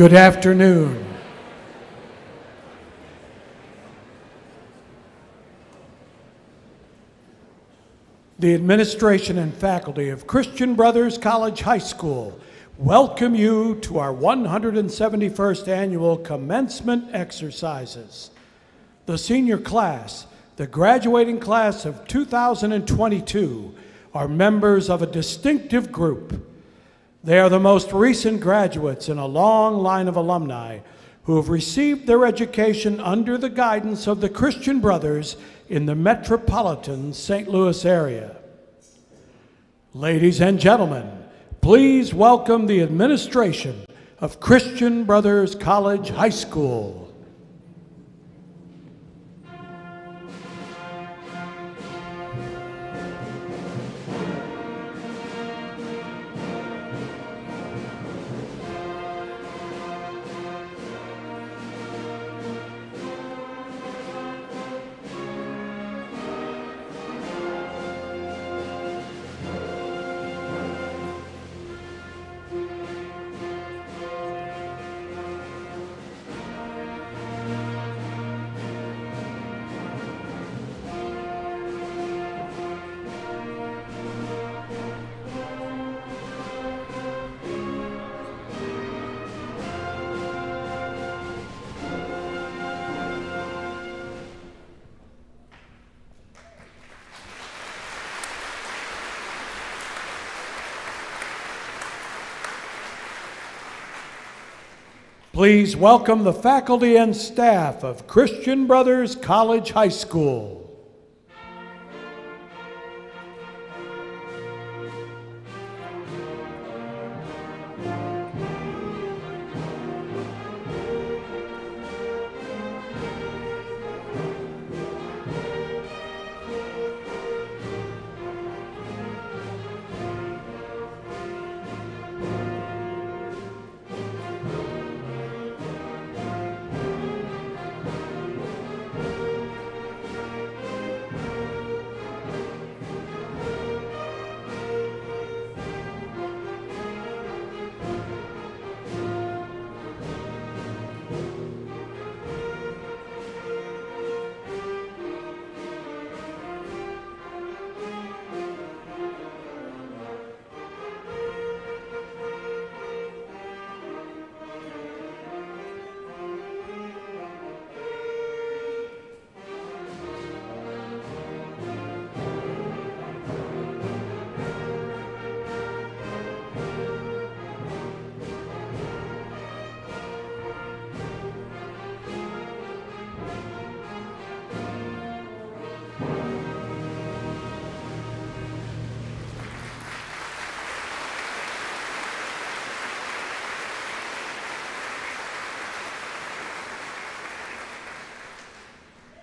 Good afternoon. The administration and faculty of Christian Brothers College High School welcome you to our 171st annual commencement exercises. The senior class, the graduating class of 2022, are members of a distinctive group. They are the most recent graduates in a long line of alumni who have received their education under the guidance of the Christian Brothers in the metropolitan St. Louis area. Ladies and gentlemen, please welcome the administration of Christian Brothers College High School. Please welcome the faculty and staff of Christian Brothers College High School.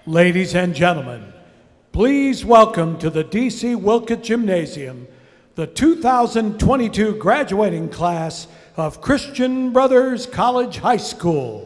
Ladies and gentlemen, please welcome to the D.C. Wilcott Gymnasium the 2022 graduating class of Christian Brothers College High School.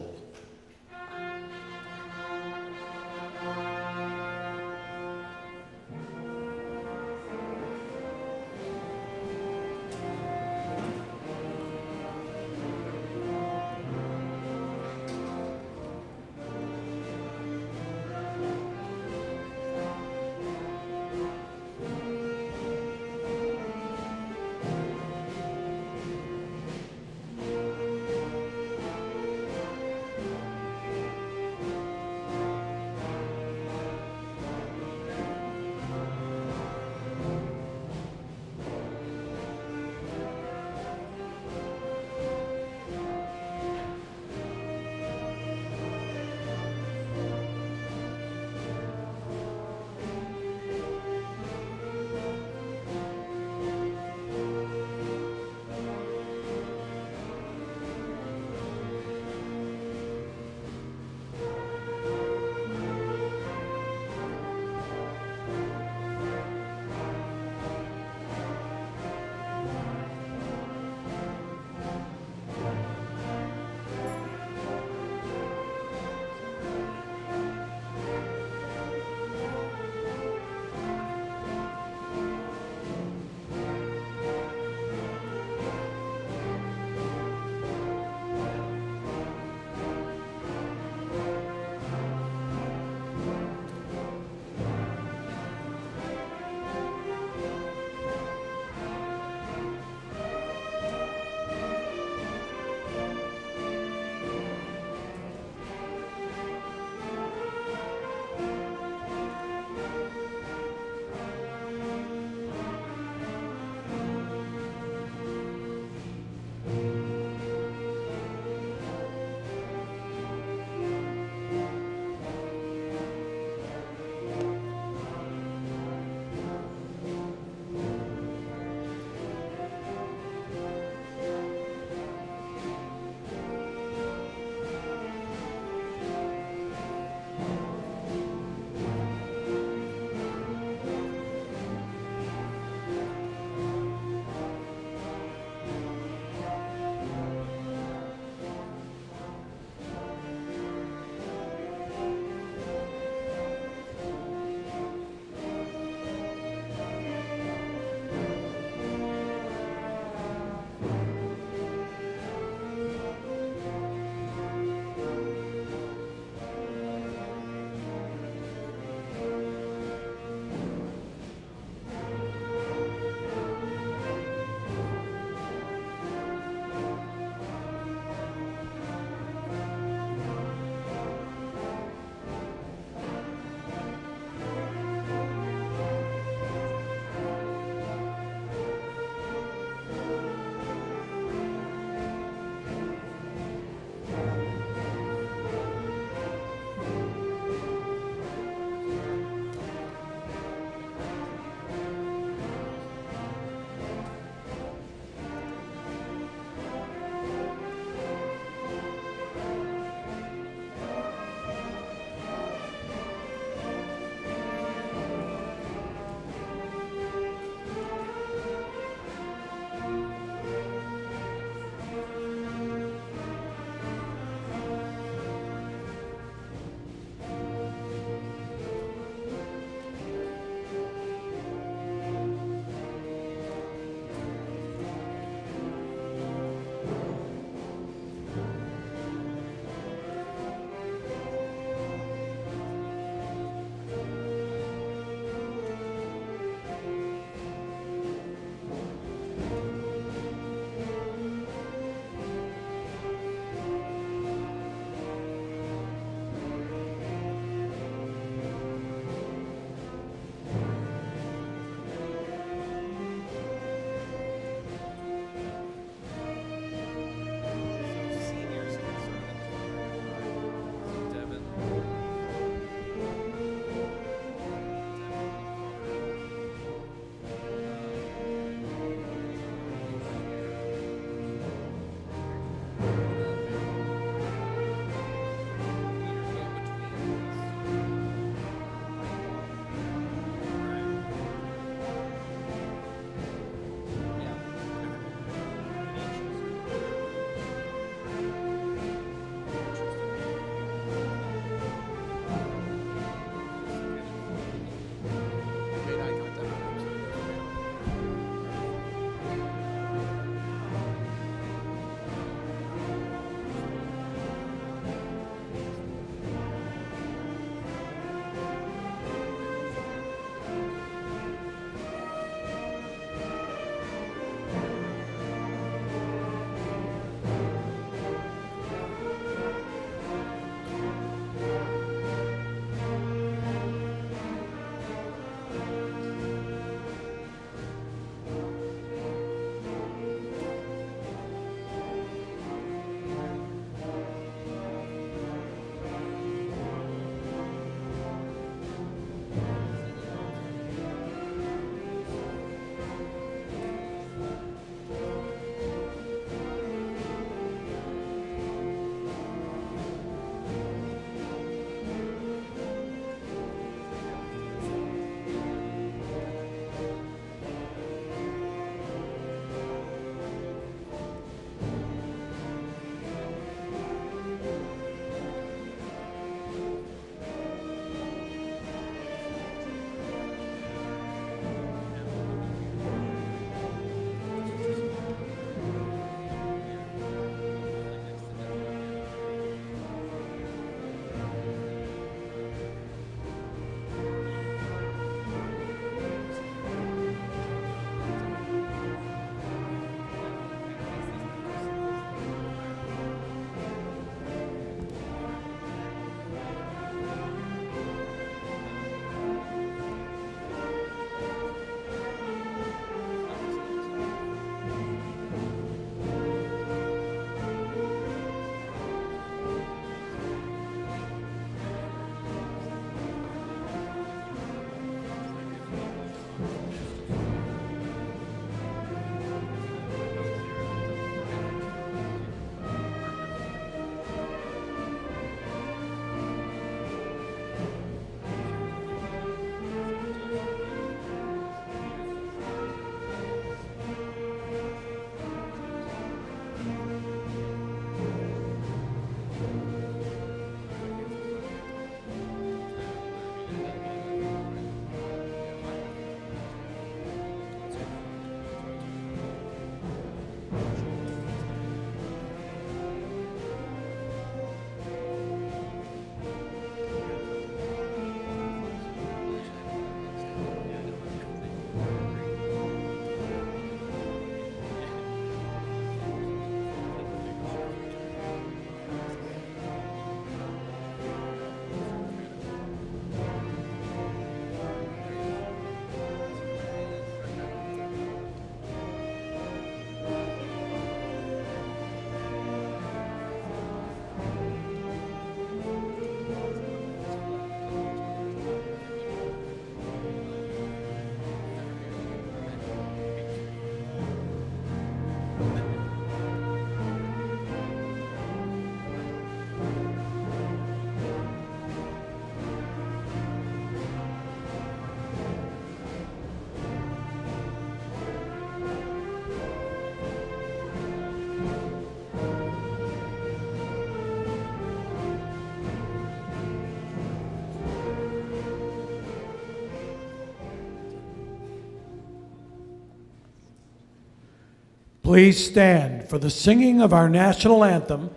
Please stand for the singing of our national anthem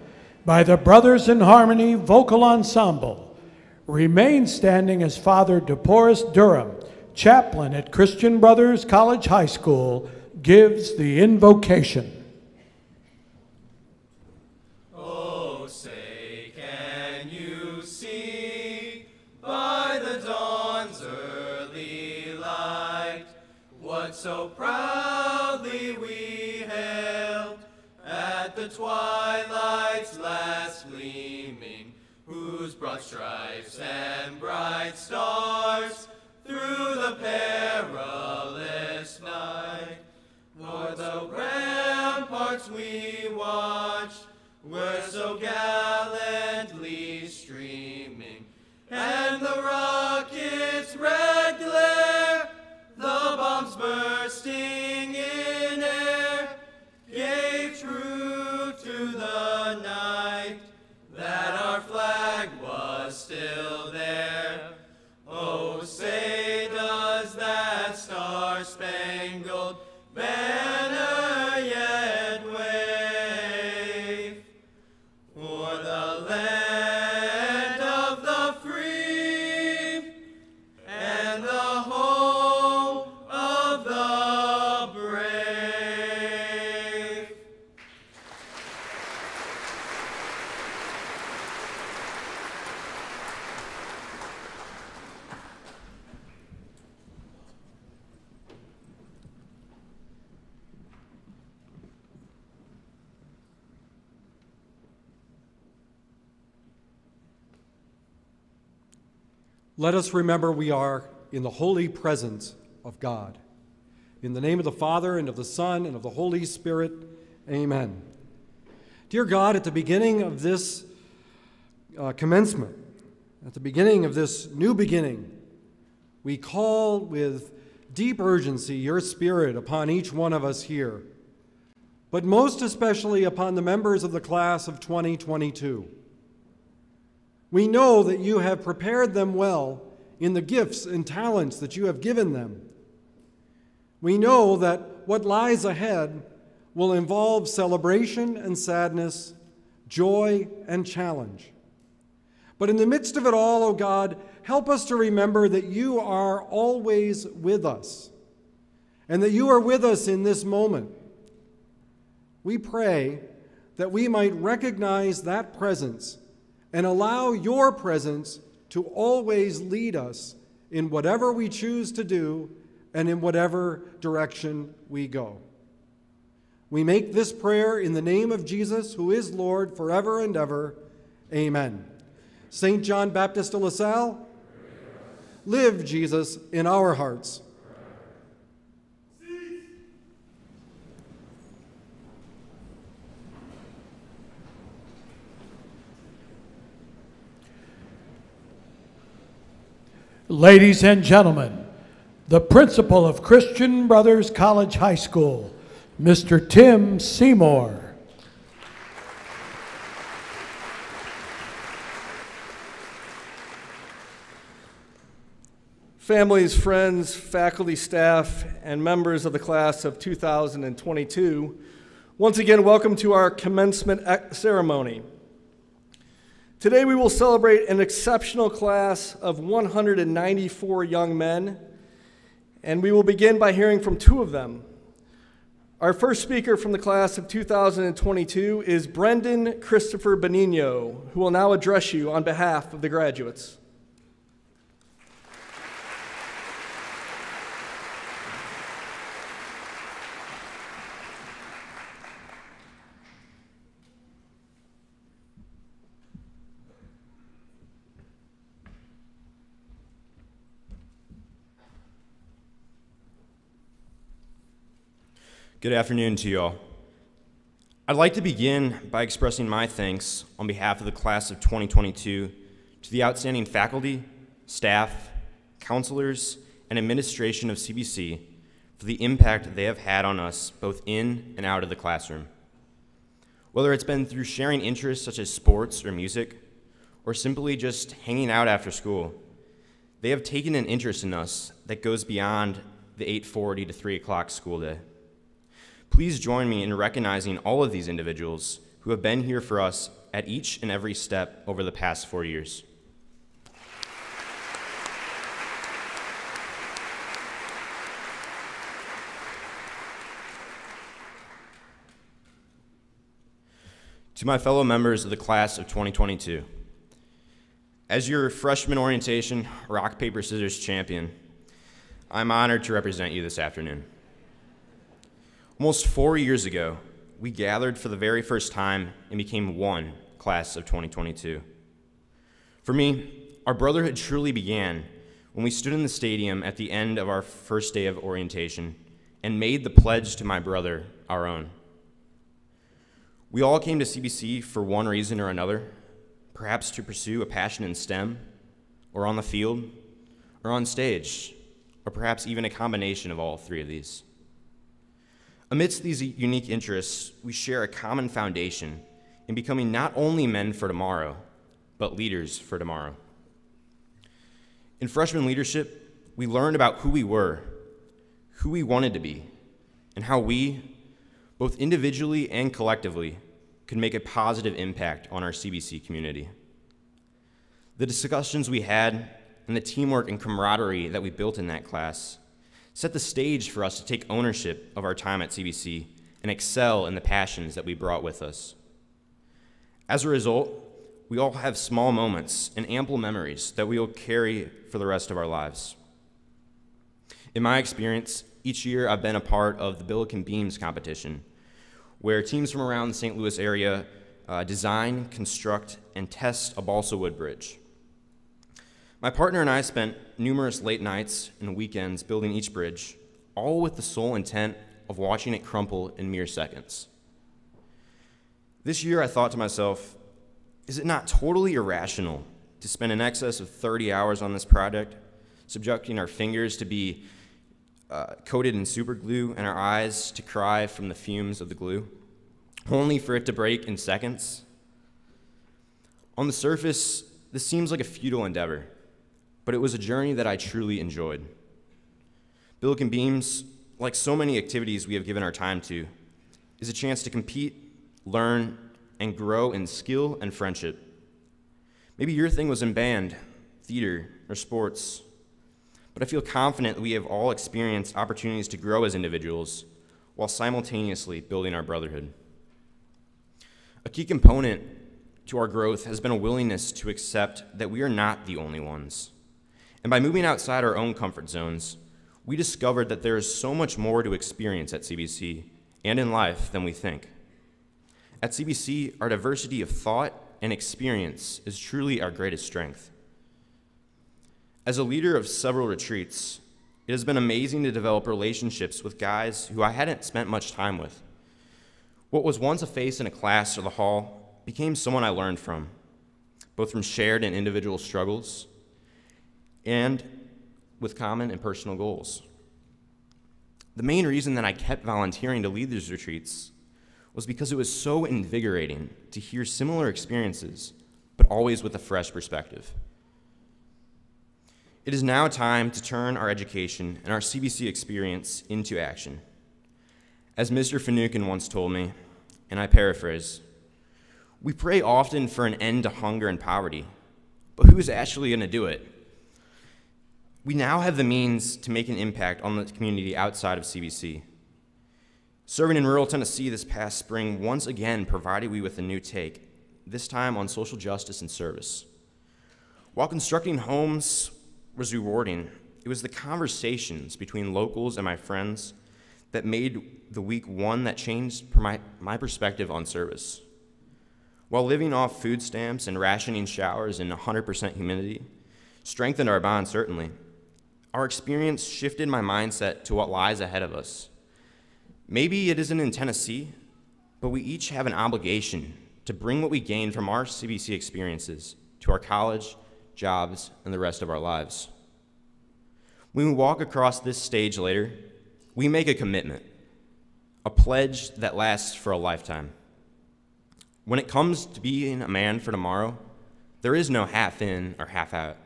by the Brothers in Harmony Vocal Ensemble. Remain standing as Father De Porres Durham, chaplain at Christian Brothers College High School, gives the invocation. So proudly we hailed at the twilight's last gleaming, whose broad stripes and bright stars through the perilous night. O'er the ramparts we watched were so gallantly streaming, and the rocket's red glare, the bombs bursting in air, gave true to the night that our flag was still there. Oh, say does that star-spangled banner yet wave o'er the land of the free and the home the brave. Let us remember we are in the holy presence of God. In the name of the Father, and of the Son, and of the Holy Spirit, amen. Dear God, at the beginning of this commencement, at the beginning of this new beginning, we call with deep urgency your Spirit upon each one of us here, but most especially upon the members of the class of 2022. We know that you have prepared them well in the gifts and talents that you have given them. We know that what lies ahead will involve celebration and sadness, joy and challenge. But in the midst of it all, O God, help us to remember that you are always with us and that you are with us in this moment. We pray that we might recognize that presence and allow your presence to always lead us in whatever we choose to do and in whatever direction we go. We make this prayer in the name of Jesus, who is Lord forever and ever. Amen. Saint John Baptist de La Salle, live, Jesus, in our hearts. Ladies and gentlemen, the principal of Christian Brothers College High School, Mr. Tim Seymour. Families, friends, faculty, staff, and members of the class of 2022, once again, welcome to our commencement ceremony. Today we will celebrate an exceptional class of 194 young men, and we will begin by hearing from two of them. Our first speaker from the class of 2022 is Brendan Christopher Benigno, who will now address you on behalf of the graduates. Good afternoon to you all. I'd like to begin by expressing my thanks on behalf of the class of 2022 to the outstanding faculty, staff, counselors, and administration of CBC for the impact they have had on us both in and out of the classroom. Whether it's been through sharing interests such as sports or music, or simply just hanging out after school, they have taken an interest in us that goes beyond the 8:40 to 3 o'clock school day. Please join me in recognizing all of these individuals who have been here for us at each and every step over the past 4 years. To my fellow members of the class of 2022, as your freshman orientation rock, paper, scissors champion, I'm honored to represent you this afternoon. Almost 4 years ago, we gathered for the very first time and became one, class of 2022. For me, our brotherhood truly began when we stood in the stadium at the end of our first day of orientation and made the pledge to my brother our own. We all came to CBC for one reason or another, perhaps to pursue a passion in STEM, or on the field, or on stage, or perhaps even a combination of all three of these. Amidst these unique interests, we share a common foundation in becoming not only men for tomorrow, but leaders for tomorrow. In freshman leadership, we learned about who we were, who we wanted to be, and how we, both individually and collectively, could make a positive impact on our CBC community. The discussions we had and the teamwork and camaraderie that we built in that class set the stage for us to take ownership of our time at CBC and excel in the passions that we brought with us. As a result, we all have small moments and ample memories that we will carry for the rest of our lives. In my experience, each year I've been a part of the Billiken Beams competition, where teams from around the St. Louis area design, construct, and test a balsa wood bridge. My partner and I spent numerous late nights and weekends building each bridge, all with the sole intent of watching it crumple in mere seconds. This year I thought to myself, is it not totally irrational to spend in excess of 30 hours on this project, subjecting our fingers to be coated in super glue and our eyes to cry from the fumes of the glue, only for it to break in seconds? On the surface, this seems like a futile endeavor, but it was a journey that I truly enjoyed. Billiken Beams, like so many activities we have given our time to, is a chance to compete, learn, and grow in skill and friendship. Maybe your thing was in band, theater, or sports, but I feel confident that we have all experienced opportunities to grow as individuals while simultaneously building our brotherhood. A key component to our growth has been a willingness to accept that we are not the only ones. And by moving outside our own comfort zones, we discovered that there is so much more to experience at CBC and in life than we think. At CBC, our diversity of thought and experience is truly our greatest strength. As a leader of several retreats, it has been amazing to develop relationships with guys who I hadn't spent much time with. What was once a face in a class or the hall became someone I learned from, both from shared and individual struggles and with common and personal goals. The main reason that I kept volunteering to lead these retreats was because it was so invigorating to hear similar experiences, but always with a fresh perspective. It is now time to turn our education and our CBC experience into action. As Mr. Finucane once told me, and I paraphrase, we pray often for an end to hunger and poverty, but who is actually going to do it? We now have the means to make an impact on the community outside of CBC. Serving in rural Tennessee this past spring once again provided we with a new take, this time on social justice and service. While constructing homes was rewarding, it was the conversations between locals and my friends that made the week one that changed my perspective on service. While living off food stamps and rationing showers in 100% humidity strengthened our bond, certainly, our experience shifted my mindset to what lies ahead of us. Maybe it isn't in Tennessee, but we each have an obligation to bring what we gained from our CBC experiences to our college, jobs, and the rest of our lives. When we walk across this stage later, we make a commitment, a pledge that lasts for a lifetime. When it comes to being a man for tomorrow, there is no half in or half out.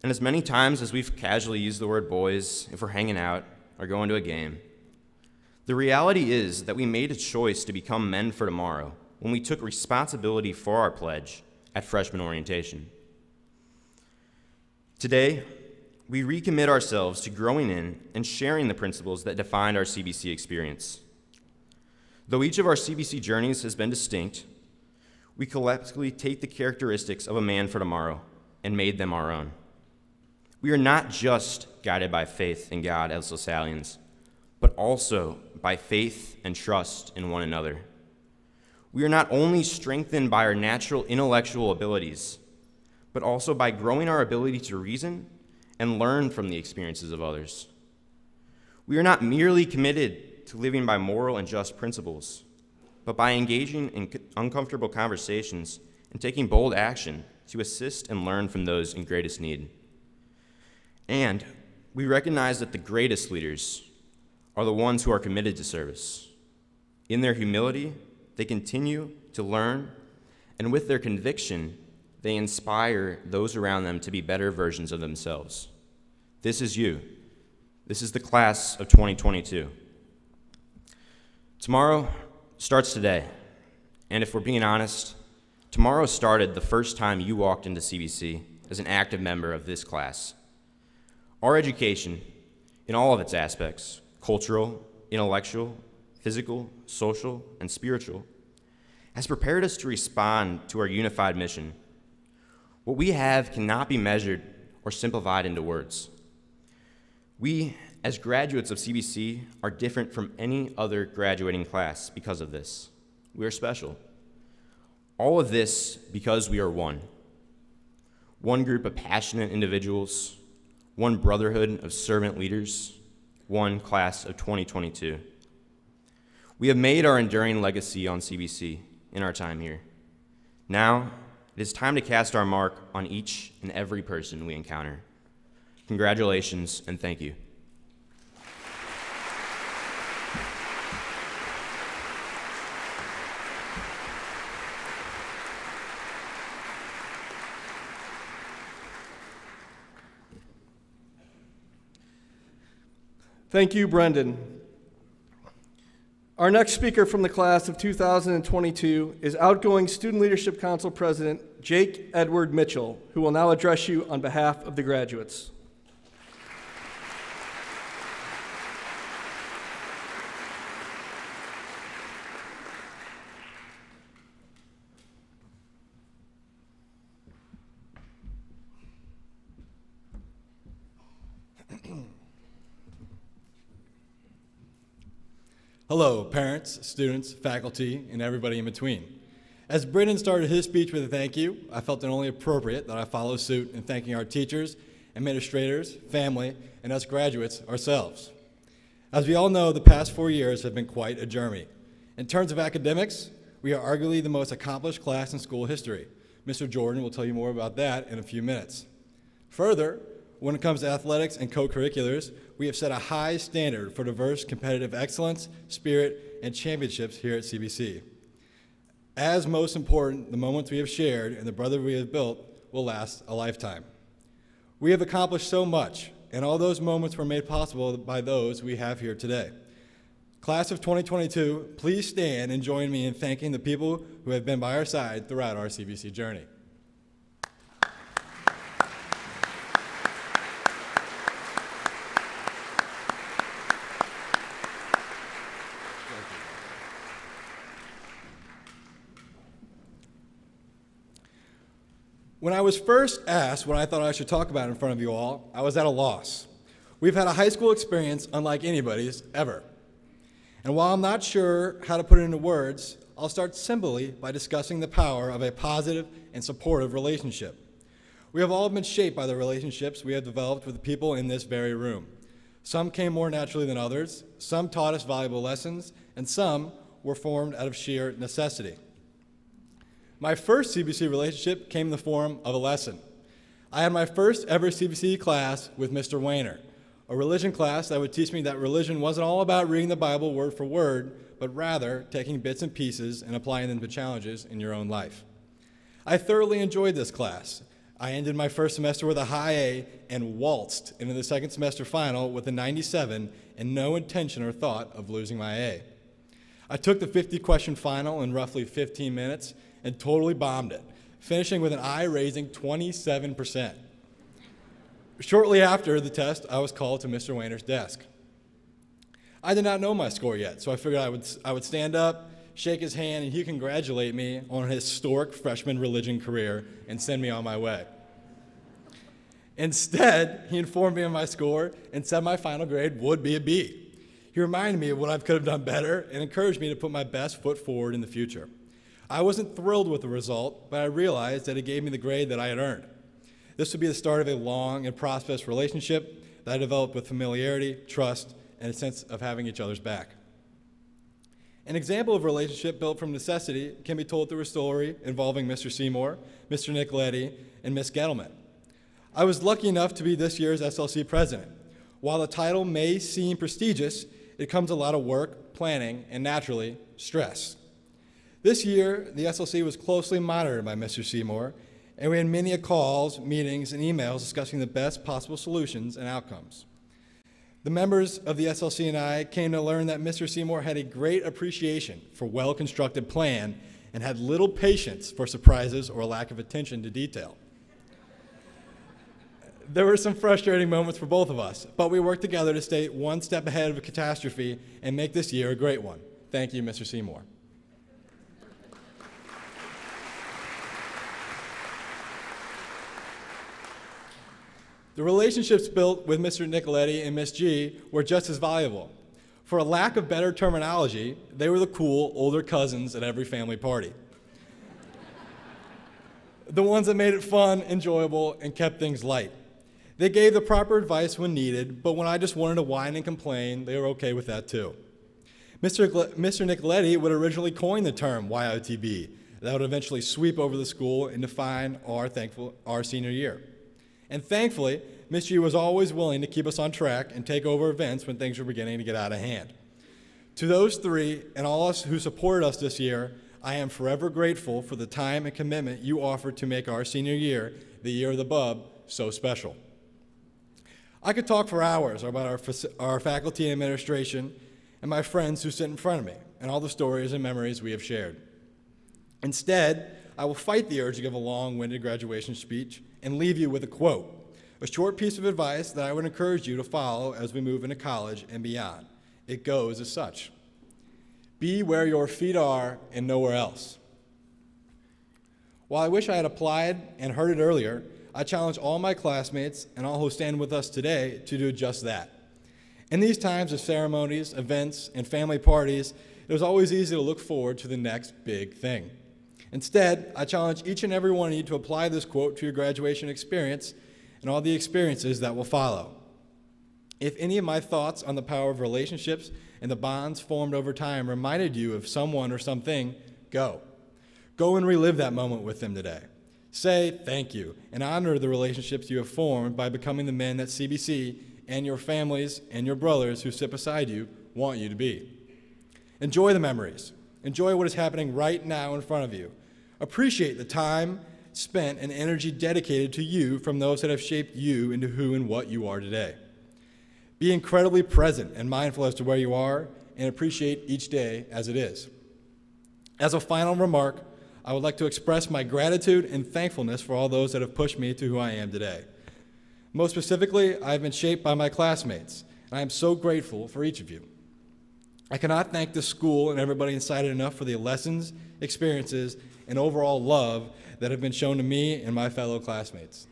And as many times as we've casually used the word boys, if we're hanging out or going to a game, The reality is that we made a choice to become men for tomorrow when we took responsibility for our pledge at freshman orientation. Today, we recommit ourselves to growing in and sharing the principles that defined our CBC experience. Though each of our CBC journeys has been distinct, we collectively take the characteristics of a man for tomorrow and made them our own. We are not just guided by faith in God as Lasallians, but also by faith and trust in one another. We are not only strengthened by our natural intellectual abilities, but also by growing our ability to reason and learn from the experiences of others. We are not merely committed to living by moral and just principles, but by engaging in uncomfortable conversations and taking bold action to assist and learn from those in greatest need. And we recognize that the greatest leaders are the ones who are committed to service. In their humility, they continue to learn, and with their conviction, they inspire those around them to be better versions of themselves. This is you. This is the class of 2022. Tomorrow starts today, and if we're being honest, tomorrow started the first time you walked into CBC as an active member of this class. Our education, in all of its aspects, cultural, intellectual, physical, social, and spiritual, has prepared us to respond to our unified mission. What we have cannot be measured or simplified into words. We, as graduates of CBC, are different from any other graduating class because of this. We are special. All of this because we are one. One group of passionate individuals, one brotherhood of servant leaders, one class of 2022. We have made our enduring legacy on CBC in our time here. Now, it is time to cast our mark on each and every person we encounter. Congratulations and thank you. Thank you, Brendan. Our next speaker from the class of 2022 is outgoing Student Leadership Council President Jake Edward Mitchell, who will now address you on behalf of the graduates. Hello, parents, students, faculty, and everybody in between. As Brendan started his speech with a thank you, I felt it only appropriate that I follow suit in thanking our teachers, administrators, family, and us graduates ourselves. As we all know, the past 4 years have been quite a journey. In terms of academics, we are arguably the most accomplished class in school history. Mr. Jordan will tell you more about that in a few minutes. Further, when it comes to athletics and co-curriculars, we have set a high standard for diverse competitive excellence, spirit, and championships here at CBC. As most important, the moments we have shared and the brotherhood we have built will last a lifetime. We have accomplished so much, and all those moments were made possible by those we have here today. Class of 2022, please stand and join me in thanking the people who have been by our side throughout our CBC journey. When I was first asked what I thought I should talk about in front of you all, I was at a loss. We've had a high school experience unlike anybody's ever. And while I'm not sure how to put it into words, I'll start simply by discussing the power of a positive and supportive relationship. We have all been shaped by the relationships we have developed with the people in this very room. Some came more naturally than others, some taught us valuable lessons, and some were formed out of sheer necessity. My first CBC relationship came in the form of a lesson. I had my first ever CBC class with Mr. Weiner, a religion class that would teach me that religion wasn't all about reading the Bible word for word, but rather taking bits and pieces and applying them to challenges in your own life. I thoroughly enjoyed this class. I ended my first semester with a high A and waltzed into the second semester final with a 97 and no intention or thought of losing my A. I took the 50-question final in roughly 15 minutes and totally bombed it, finishing with an I-raising 27%. Shortly after the test, I was called to Mr. Wehner's desk. I did not know my score yet, so I figured I would stand up, shake his hand, and he'd congratulate me on a historic freshman religion career and send me on my way. Instead, he informed me of my score and said my final grade would be a B. He reminded me of what I could have done better and encouraged me to put my best foot forward in the future. I wasn't thrilled with the result, but I realized that it gave me the grade that I had earned. This would be the start of a long and prosperous relationship that I developed with familiarity, trust, and a sense of having each other's back. An example of a relationship built from necessity can be told through a story involving Mr. Seymour, Mr. Nicoletti, and Ms. Gettleman. I was lucky enough to be this year's SLC president. While the title may seem prestigious, it comes a lot of work, planning, and naturally, stress. This year, the SLC was closely monitored by Mr. Seymour, and we had many calls, meetings, and emails discussing the best possible solutions and outcomes. The members of the SLC and I came to learn that Mr. Seymour had a great appreciation for a well-constructed plan and had little patience for surprises or lack of attention to detail. There were some frustrating moments for both of us, but we worked together to stay one step ahead of a catastrophe and make this year a great one. Thank you, Mr. Seymour. The relationships built with Mr. Nicoletti and Ms. G were just as valuable. For a lack of better terminology, they were the cool, older cousins at every family party. The ones that made it fun, enjoyable, and kept things light. They gave the proper advice when needed, but when I just wanted to whine and complain, they were okay with that too. Mr. Nicoletti would originally coin the term YOTB that would eventually sweep over the school and define our senior year. And thankfully, Ms. G was always willing to keep us on track and take over events when things were beginning to get out of hand. To those three and all us who supported us this year, I am forever grateful for the time and commitment you offered to make our senior year, the year of the Bub, so special. I could talk for hours about our faculty and administration and my friends who sit in front of me and all the stories and memories we have shared. Instead, I will fight the urge to give a long-winded graduation speech and leave you with a quote, a short piece of advice that I would encourage you to follow as we move into college and beyond. It goes as such. Be where your feet are and nowhere else. While I wish I had applied and heard it earlier, I challenge all my classmates and all who stand with us today to do just that. In these times of ceremonies, events, and family parties, it was always easy to look forward to the next big thing. Instead, I challenge each and every one of you to apply this quote to your graduation experience and all the experiences that will follow. If any of my thoughts on the power of relationships and the bonds formed over time reminded you of someone or something, go. Go and relive that moment with them today. Say thank you and honor the relationships you have formed by becoming the men that CBC and your families and your brothers who sit beside you want you to be. Enjoy the memories. Enjoy what is happening right now in front of you. Appreciate the time spent and energy dedicated to you from those that have shaped you into who and what you are today. Be incredibly present and mindful as to where you are and appreciate each day as it is. As a final remark, I would like to express my gratitude and thankfulness for all those that have pushed me to who I am today. Most specifically, I have been shaped by my classmates, and I am so grateful for each of you. I cannot thank this school and everybody inside it enough for the lessons, experiences, and overall love that have been shown to me and my fellow classmates.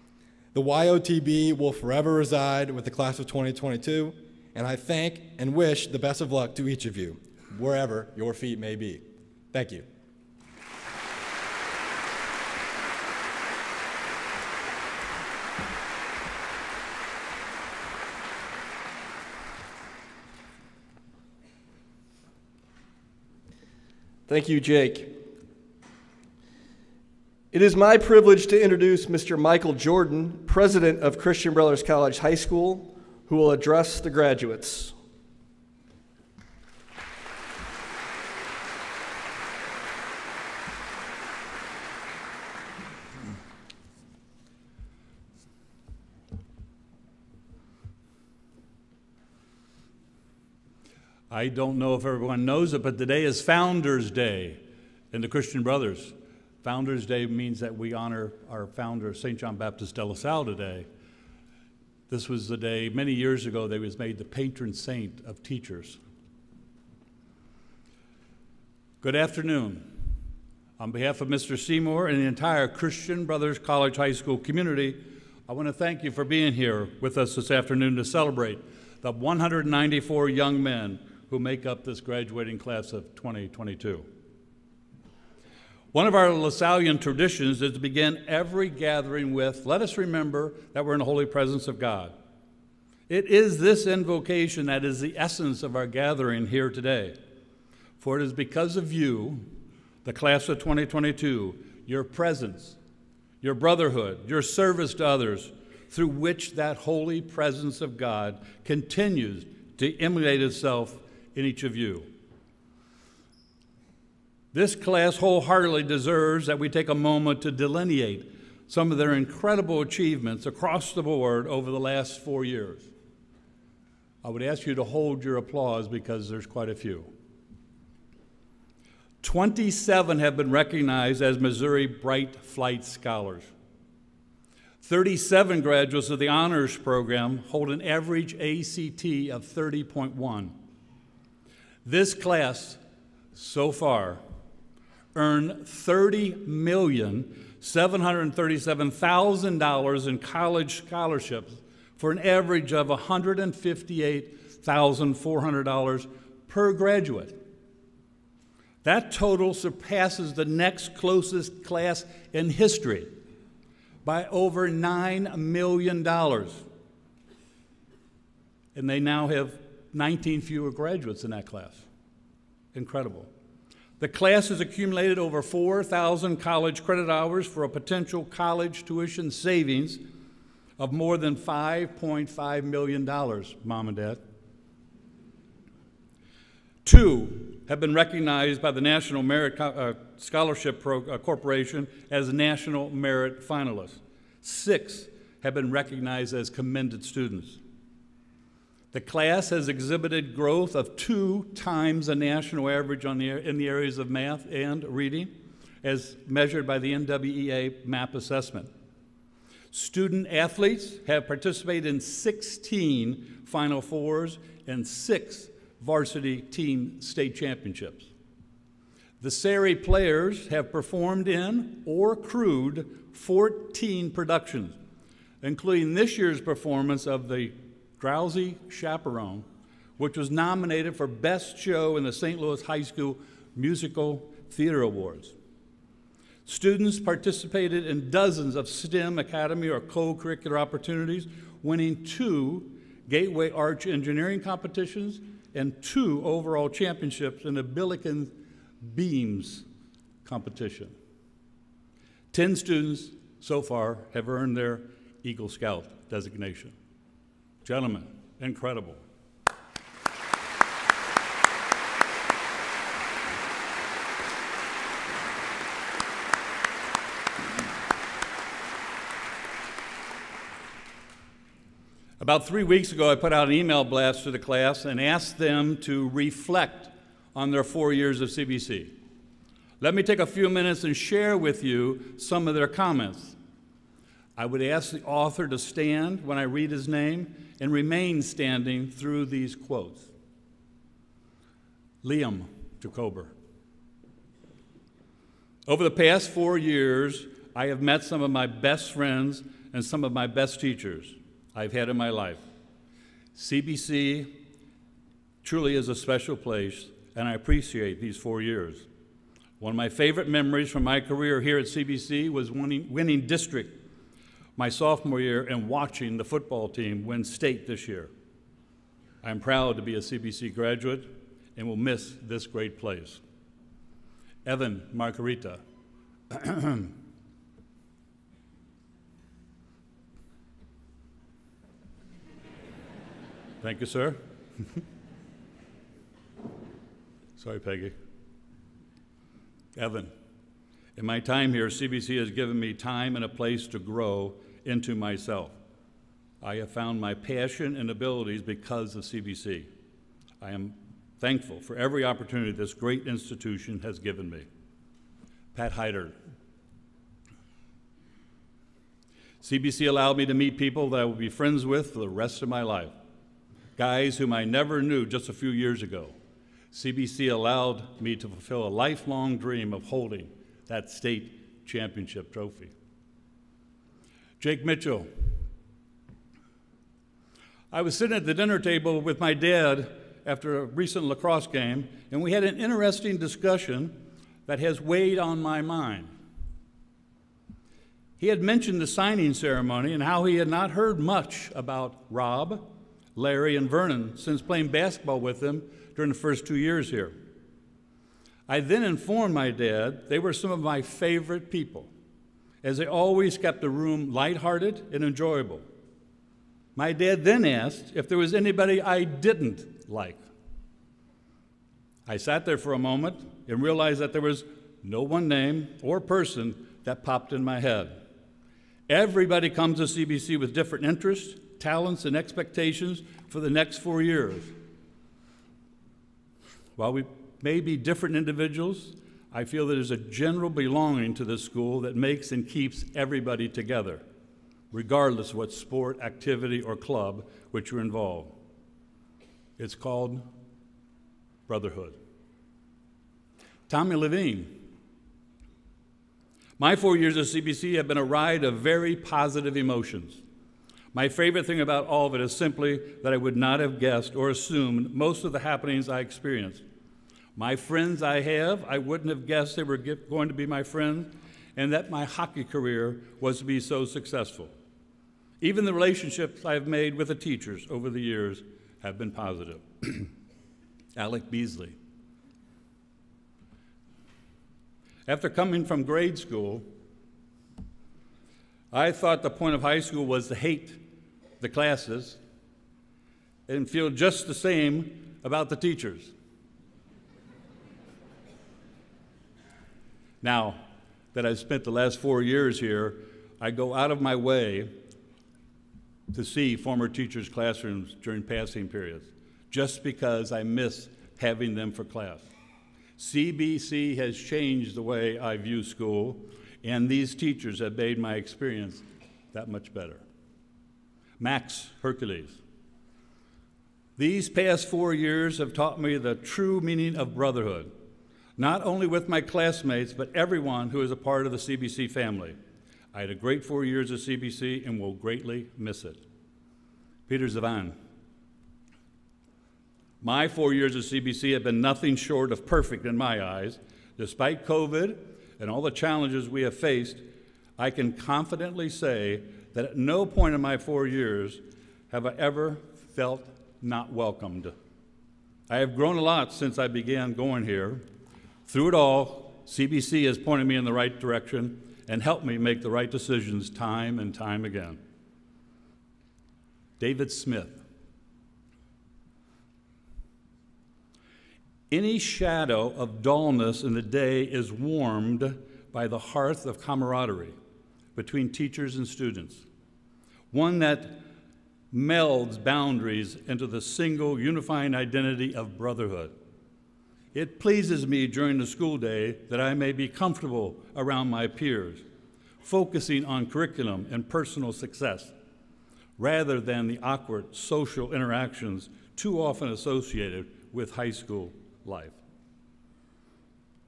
The YOTB will forever reside with the class of 2022, and I thank and wish the best of luck to each of you, wherever your feet may be. Thank you. Thank you, Jake. It is my privilege to introduce Mr. Michael Jordan, president of Christian Brothers College High School, who will address the graduates. I don't know if everyone knows it, but today is Founders Day in the Christian Brothers. Founders Day means that we honor our founder, Saint John Baptist de La Salle, today. This was the day, many years ago, that he was made the patron saint of teachers. Good afternoon. On behalf of Mr. Seymour and the entire Christian Brothers College High School community, I want to thank you for being here with us this afternoon to celebrate the 194 young men who make up this graduating class of 2022. One of our LaSallian traditions is to begin every gathering with, let us remember that we're in the holy presence of God. It is this invocation that is the essence of our gathering here today. For it is because of you, the class of 2022, your presence, your brotherhood, your service to others, through which that holy presence of God continues to emulate itself in each of you. This class wholeheartedly deserves that we take a moment to delineate some of their incredible achievements across the board over the last 4 years. I would ask you to hold your applause because there's quite a few. 27 have been recognized as Missouri Bright Flight Scholars. 37 graduates of the honors program hold an average ACT of 30.1. This class, so far, earned $30,737,000 in college scholarships for an average of $158,400 per graduate. That total surpasses the next closest class in history by over $9 million. And they now have 19 fewer graduates in that class. Incredible. The class has accumulated over 4,000 college credit hours for a potential college tuition savings of more than $5.5 million, Mom and Dad. 2 have been recognized by the National Merit Scholarship Corporation as National Merit finalists. 6 have been recognized as commended students. The class has exhibited growth of 2 times the national average in the areas of math and reading, as measured by the NWEA MAP assessment. Student athletes have participated in 16 Final Fours and 6 varsity team state championships. The SARI players have performed in or crewed 14 productions, including this year's performance of The Drowsy Chaperone, which was nominated for Best Show in the St. Louis High School Musical Theater Awards. Students participated in dozens of STEM Academy or co-curricular opportunities, winning 2 Gateway Arch Engineering competitions and 2 overall championships in the Billiken Beams competition. 10 students so far have earned their Eagle Scout designation. Gentlemen, incredible. About 3 weeks ago, I put out an email blast to the class and asked them to reflect on their 4 years of CBC. Let me take a few minutes and share with you some of their comments. I would ask the author to stand when I read his name and remain standing through these quotes. Liam Jacober. Over the past 4 years, I have met some of my best friends and some of my best teachers I've had in my life. CBC truly is a special place, and I appreciate these 4 years. One of my favorite memories from my career here at CBC was winning district my sophomore year and watching the football team win state this year. I'm proud to be a CBC graduate and will miss this great place. Evan Margarita. Thank you, sir. Sorry, Peggy. Evan, in my time here, CBC has given me time and a place to grow into myself. I have found my passion and abilities because of CBC. I am thankful for every opportunity this great institution has given me. Pat Heider. CBC allowed me to meet people that I will be friends with for the rest of my life, guys whom I never knew just a few years ago. CBC allowed me to fulfill a lifelong dream of holding that state championship trophy. Jake Mitchell. I was sitting at the dinner table with my dad after a recent lacrosse game, and we had an interesting discussion that has weighed on my mind. He had mentioned the signing ceremony and how he had not heard much about Rob, Larry, and Vernon since playing basketball with them during the first 2 years here. I then informed my dad they were some of my favorite people, as they always kept the room lighthearted and enjoyable. My dad then asked if there was anybody I didn't like. I sat there for a moment and realized that there was no one name or person that popped in my head. Everybody comes to CBC with different interests, talents, and expectations for the next 4 years. While we may be different individuals, I feel that there's a general belonging to this school that makes and keeps everybody together, regardless of what sport, activity, or club which you're involved. It's called brotherhood. Tommy Levine. My 4 years at CBC have been a ride of very positive emotions. My favorite thing about all of it is simply that I would not have guessed or assumed most of the happenings I experienced. My friends I wouldn't have guessed they were going to be my friends, and that my hockey career was to be so successful. Even the relationships I have made with the teachers over the years have been positive. Alec Beasley. After coming from grade school, I thought the point of high school was to hate the classes and feel just the same about the teachers. Now that I've spent the last 4 years here, I go out of my way to see former teachers' classrooms during passing periods, just because I miss having them for class. CBC has changed the way I view school, and these teachers have made my experience that much better. Max Hercules. These past 4 years have taught me the true meaning of brotherhood, not only with my classmates, but everyone who is a part of the CBC family. I had a great 4 years at CBC and will greatly miss it. Peter Zavan. My 4 years at CBC have been nothing short of perfect in my eyes. Despite COVID and all the challenges we have faced, I can confidently say that at no point in my 4 years have I ever felt not welcomed. I have grown a lot since I began going here. Through it all, CBC has pointed me in the right direction and helped me make the right decisions time and time again. David Smith. Any shadow of dullness in the day is warmed by the hearth of camaraderie between teachers and students, one that melds boundaries into the single unifying identity of brotherhood. It pleases me during the school day that I may be comfortable around my peers, focusing on curriculum and personal success, rather than the awkward social interactions too often associated with high school life.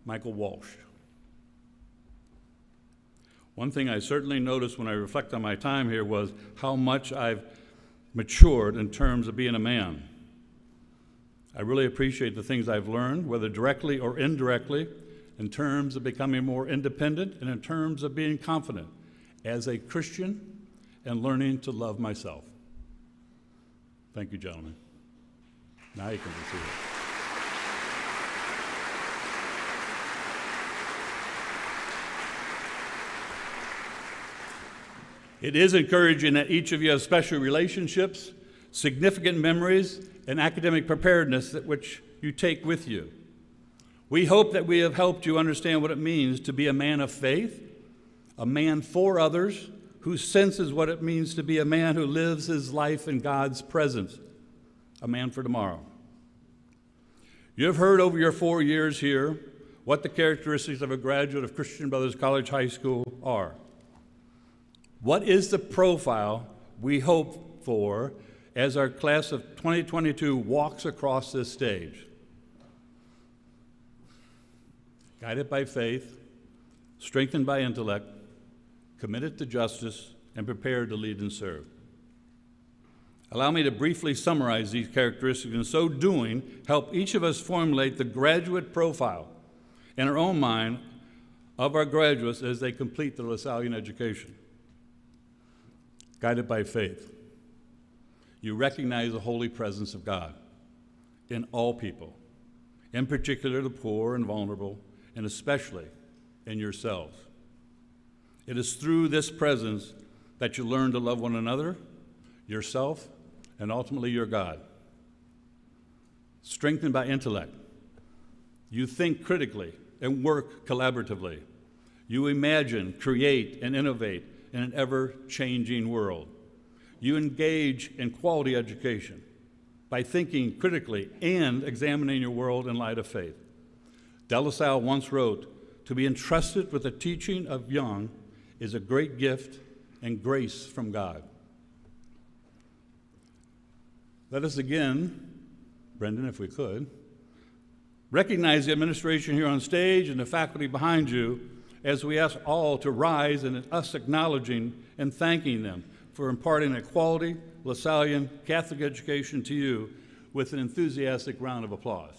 Michael Walsh. One thing I certainly noticed when I reflect on my time here was how much I've matured in terms of being a man. I really appreciate the things I've learned, whether directly or indirectly, in terms of becoming more independent and in terms of being confident as a Christian and learning to love myself. Thank you, gentlemen. Now you can receive it. It is encouraging that each of you has special relationships, significant memories, and academic preparedness that which you take with you. We hope that we have helped you understand what it means to be a man of faith, a man for others, who senses what it means to be a man who lives his life in God's presence, a man for tomorrow. You have heard over your 4 years here what the characteristics of a graduate of Christian Brothers College High School are. What is the profile we hope for as our class of 2022 walks across this stage? Guided by faith, strengthened by intellect, committed to justice, and prepared to lead and serve. Allow me to briefly summarize these characteristics, and in so doing, help each of us formulate the graduate profile in our own mind of our graduates as they complete their LaSallian education. Guided by faith, you recognize the holy presence of God in all people, in particular the poor and vulnerable, and especially in yourselves. It is through this presence that you learn to love one another, yourself, and ultimately your God. Strengthened by intellect, you think critically and work collaboratively. You imagine, create, and innovate in an ever-changing world. You engage in quality education by thinking critically and examining your world in light of faith. De La Salle once wrote, "To be entrusted with the teaching of young is a great gift and grace from God." Let us again, Brendan, if we could, recognize the administration here on stage and the faculty behind you as we ask all to rise and us acknowledging and thanking them for imparting a quality LaSallian Catholic education to you with an enthusiastic round of applause.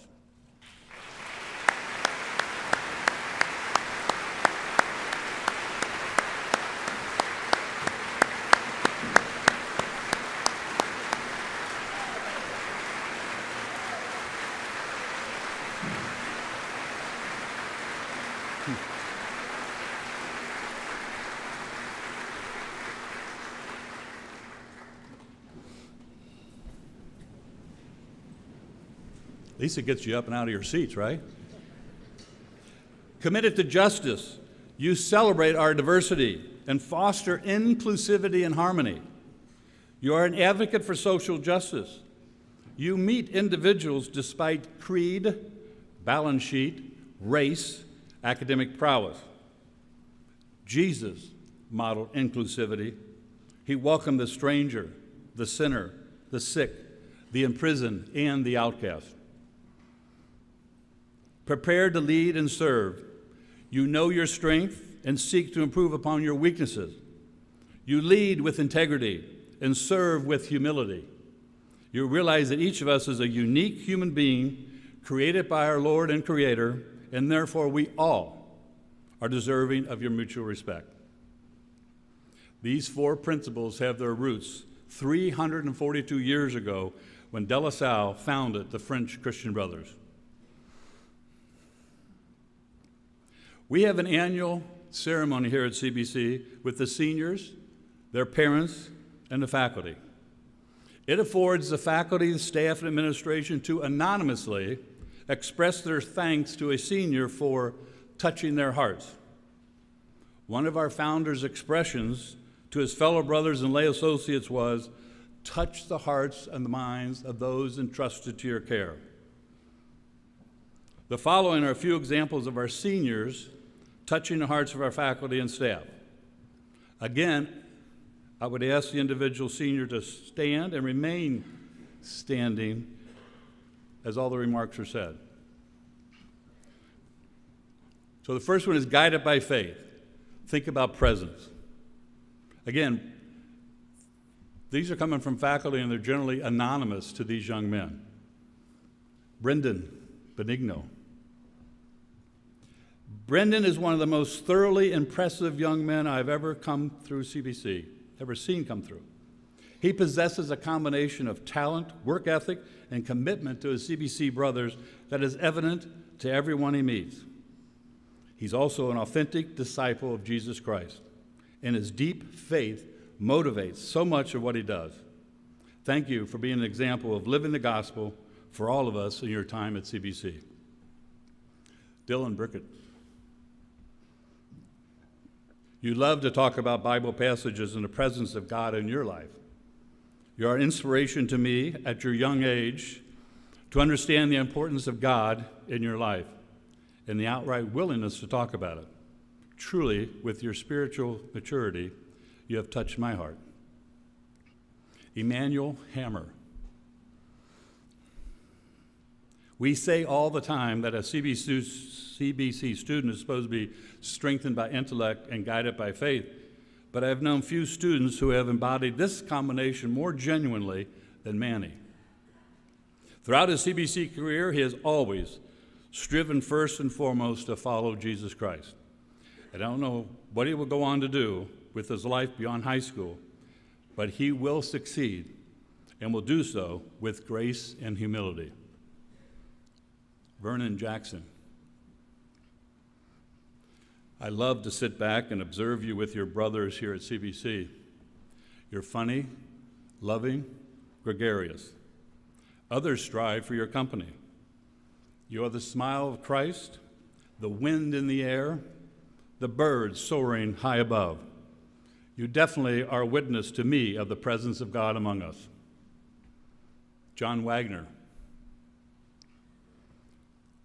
At least it gets you up and out of your seats, right? Committed to justice, you celebrate our diversity and foster inclusivity and harmony. You are an advocate for social justice. You meet individuals despite creed, balance sheet, race, academic prowess. Jesus modeled inclusivity. He welcomed the stranger, the sinner, the sick, the imprisoned, and the outcast. Prepared to lead and serve. You know your strength and seek to improve upon your weaknesses. You lead with integrity and serve with humility. You realize that each of us is a unique human being created by our Lord and Creator, and therefore we all are deserving of your mutual respect. These four principles have their roots 342 years ago when De La Salle founded the French Christian Brothers. We have an annual ceremony here at CBC with the seniors, their parents, and the faculty. It affords the faculty, the staff, and administration to anonymously express their thanks to a senior for touching their hearts. One of our founder's expressions to his fellow brothers and lay associates was, "Touch the hearts and the minds of those entrusted to your care." The following are a few examples of our seniors touching the hearts of our faculty and staff. Again, I would ask the individual senior to stand and remain standing as all the remarks are said. So the first one is guided by faith. Think about presence. Again, these are coming from faculty and they're generally anonymous to these young men. Brendan Benigno. Brendan is one of the most thoroughly impressive young men I've ever come through CBC, ever seen come through. He possesses a combination of talent, work ethic, and commitment to his CBC brothers that is evident to everyone he meets. He's also an authentic disciple of Jesus Christ, and his deep faith motivates so much of what he does. Thank you for being an example of living the gospel for all of us in your time at CBC. Dylan Brickett. You love to talk about Bible passages and the presence of God in your life. You are an inspiration to me at your young age to understand the importance of God in your life and the outright willingness to talk about it. Truly, with your spiritual maturity, you have touched my heart. Emmanuel Hamer. We say all the time that a CBC student is supposed to be strengthened by intellect and guided by faith, but I have known few students who have embodied this combination more genuinely than Manny. Throughout his CBC career, he has always striven first and foremost to follow Jesus Christ. And I don't know what he will go on to do with his life beyond high school, but he will succeed and will do so with grace and humility. Vernon Jackson. I love to sit back and observe you with your brothers here at CBC. You're funny, loving, gregarious. Others strive for your company. You are the smile of Christ, the wind in the air, the birds soaring high above. You definitely are a witness to me of the presence of God among us. John Wagner.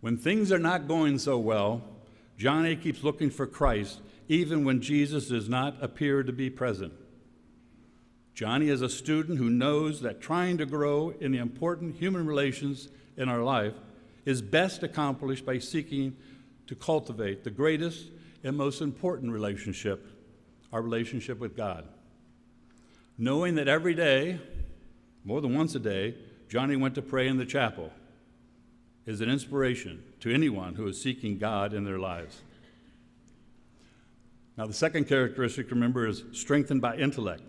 When things are not going so well, Johnny keeps looking for Christ, even when Jesus does not appear to be present. Johnny is a student who knows that trying to grow in the important human relations in our life is best accomplished by seeking to cultivate the greatest and most important relationship, our relationship with God. Knowing that every day, more than once a day, Johnny went to pray in the chapel, is an inspiration to anyone who is seeking God in their lives. Now, the second characteristic to remember is strengthened by intellect.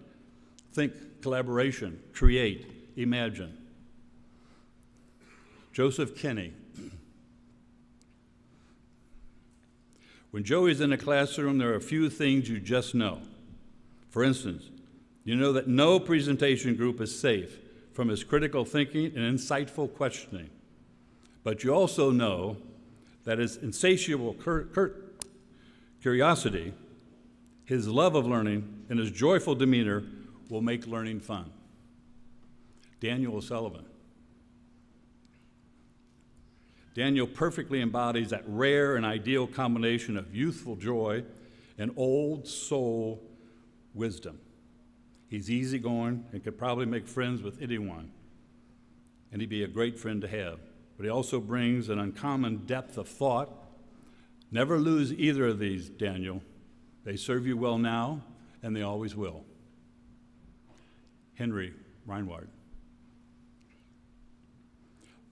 Think, collaboration, create, imagine. Joseph Kinney. When Joey's in a classroom, there are a few things you just know. For instance, you know that no presentation group is safe from his critical thinking and insightful questioning. But you also know that his insatiable curiosity, his love of learning, and his joyful demeanor will make learning fun. Daniel O'Sullivan. Daniel perfectly embodies that rare and ideal combination of youthful joy and old soul wisdom. He's easygoing and could probably make friends with anyone, and he'd be a great friend to have. But he also brings an uncommon depth of thought. Never lose either of these, Daniel. They serve you well now, and they always will. Henry Reinwardt.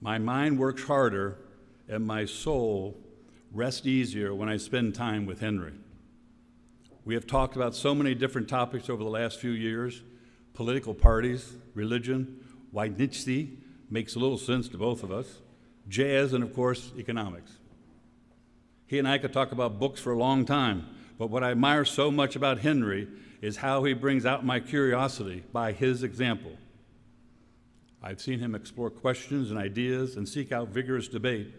My mind works harder, and my soul rests easier when I spend time with Henry. We have talked about so many different topics over the last few years: political parties, religion, why Nietzsche makes a little sense to both of us, jazz, and of course, economics. He and I could talk about books for a long time, but what I admire so much about Henry is how he brings out my curiosity by his example. I've seen him explore questions and ideas and seek out vigorous debate.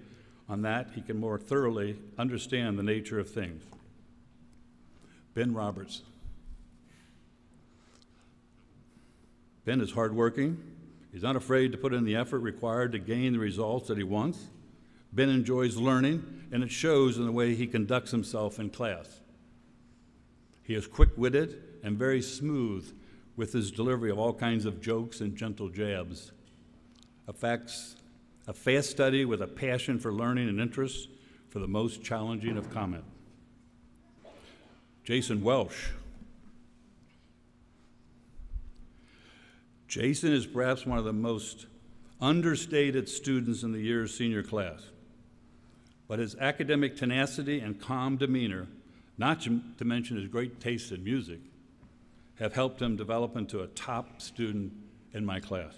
On that, he can more thoroughly understand the nature of things. Ben Roberts. Ben is hardworking. He's not afraid to put in the effort required to gain the results that he wants. Ben enjoys learning, and it shows in the way he conducts himself in class. He is quick-witted and very smooth with his delivery of all kinds of jokes and gentle jabs. A fast study with a passion for learning and interest for the most challenging of comment. Jason Welsh. Jason is perhaps one of the most understated students in the year's senior class, but his academic tenacity and calm demeanor, not to mention his great taste in music, have helped him develop into a top student in my class.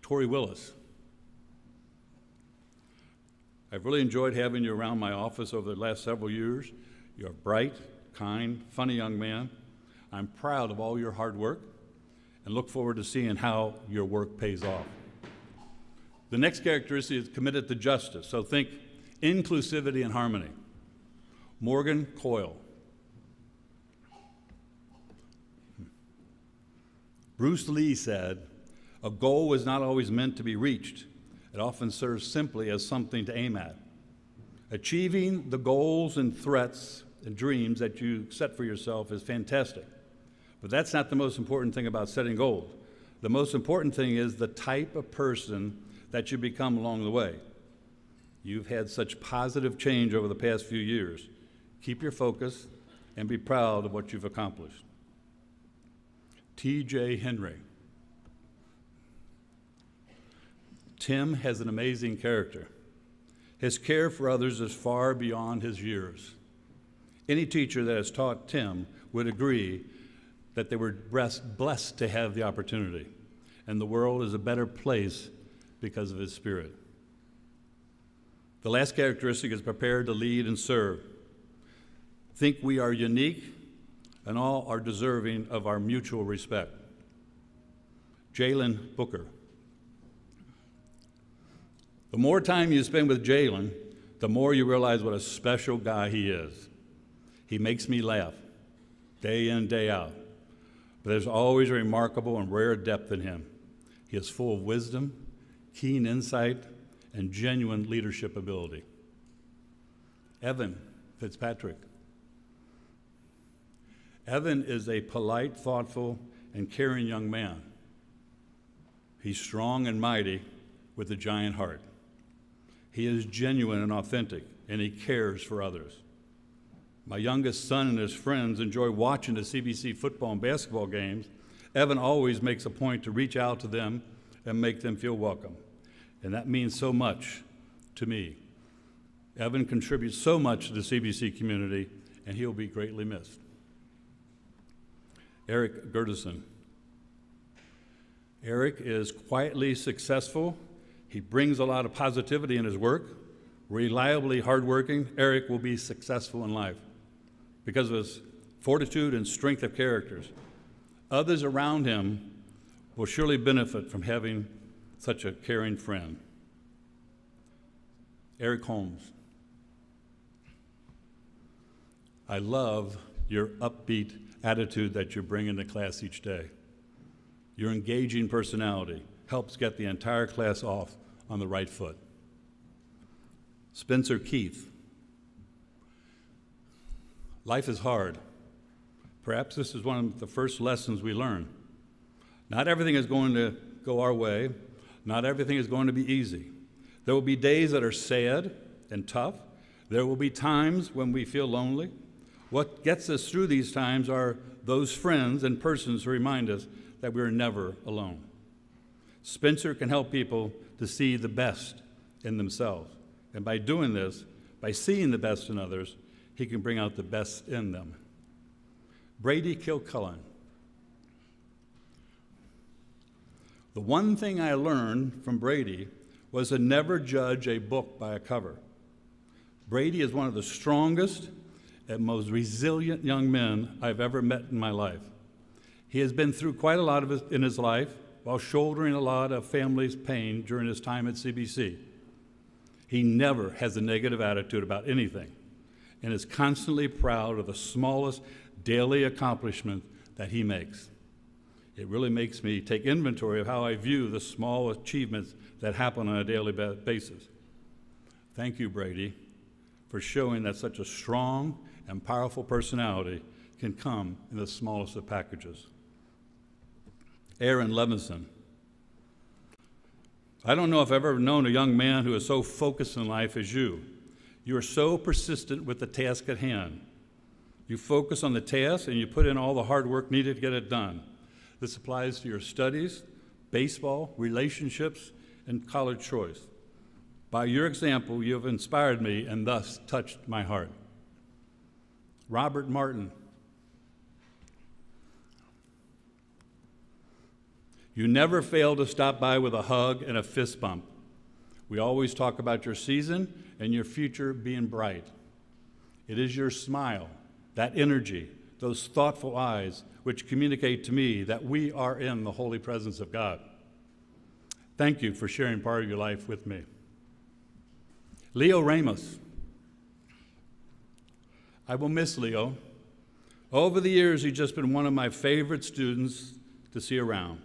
Tori Willis. I've really enjoyed having you around my office over the last several years. You're a bright, kind, funny young man. I'm proud of all your hard work and look forward to seeing how your work pays off. The next characteristic is committed to justice, so think inclusivity and harmony. Morgan Coyle. Bruce Lee said, "A goal is not always meant to be reached. It often serves simply as something to aim at. Achieving the goals and threats and dreams that you set for yourself is fantastic, but that's not the most important thing about setting goals. The most important thing is the type of person that you become along the way. You've had such positive change over the past few years. Keep your focus and be proud of what you've accomplished. TJ Henry. Tim has an amazing character. His care for others is far beyond his years. Any teacher that has taught Tim would agree that they were blessed to have the opportunity, and the world is a better place because of his spirit. The last characteristic is prepared to lead and serve. Think we are unique and all are deserving of our mutual respect. Jalen Booker. The more time you spend with Jalen, the more you realize what a special guy he is. He makes me laugh day in, day out. But there's always a remarkable and rare depth in him. He is full of wisdom, keen insight, and genuine leadership ability. Evan Fitzpatrick. Evan is a polite, thoughtful, and caring young man. He's strong and mighty with a giant heart. He is genuine and authentic, and he cares for others. My youngest son and his friends enjoy watching the CBC football and basketball games. Evan always makes a point to reach out to them and make them feel welcome. And that means so much to me. Evan contributes so much to the CBC community, and he'll be greatly missed. Eric Gertison. Eric is quietly successful. He brings a lot of positivity in his work. Reliably hardworking, Eric will be successful in life because of his fortitude and strength of characters. Others around him will surely benefit from having such a caring friend. Eric Holmes. I love your upbeat attitude that you bring into class each day. Your engaging personality helps get the entire class off on the right foot. Spencer Keith. Life is hard. Perhaps this is one of the first lessons we learn. Not everything is going to go our way. Not everything is going to be easy. There will be days that are sad and tough. There will be times when we feel lonely. What gets us through these times are those friends and persons who remind us that we are never alone. Spencer can help people to see the best in themselves. And by doing this, by seeing the best in others, he can bring out the best in them. Brady Kilcullen. The one thing I learned from Brady was to never judge a book by a cover. Brady is one of the strongest and most resilient young men I've ever met in my life. He has been through quite a lot in his life while shouldering a lot of family's pain during his time at CBC. He never has a negative attitude about anything and is constantly proud of the smallest daily accomplishment that he makes. It really makes me take inventory of how I view the small achievements that happen on a daily basis. Thank you, Brady, for showing that such a strong and powerful personality can come in the smallest of packages. Aaron Levinson. I don't know if I've ever known a young man who is so focused in life as you. You are so persistent with the task at hand. You focus on the task and you put in all the hard work needed to get it done. This applies to your studies, baseball, relationships, and college choice. By your example, you have inspired me and thus touched my heart. Robert Martin. You never fail to stop by with a hug and a fist bump. We always talk about your season and your future being bright. It is your smile, that energy, those thoughtful eyes, which communicate to me that we are in the holy presence of God. Thank you for sharing part of your life with me. Leo Ramos. I will miss Leo. Over the years, he's just been one of my favorite students to see around.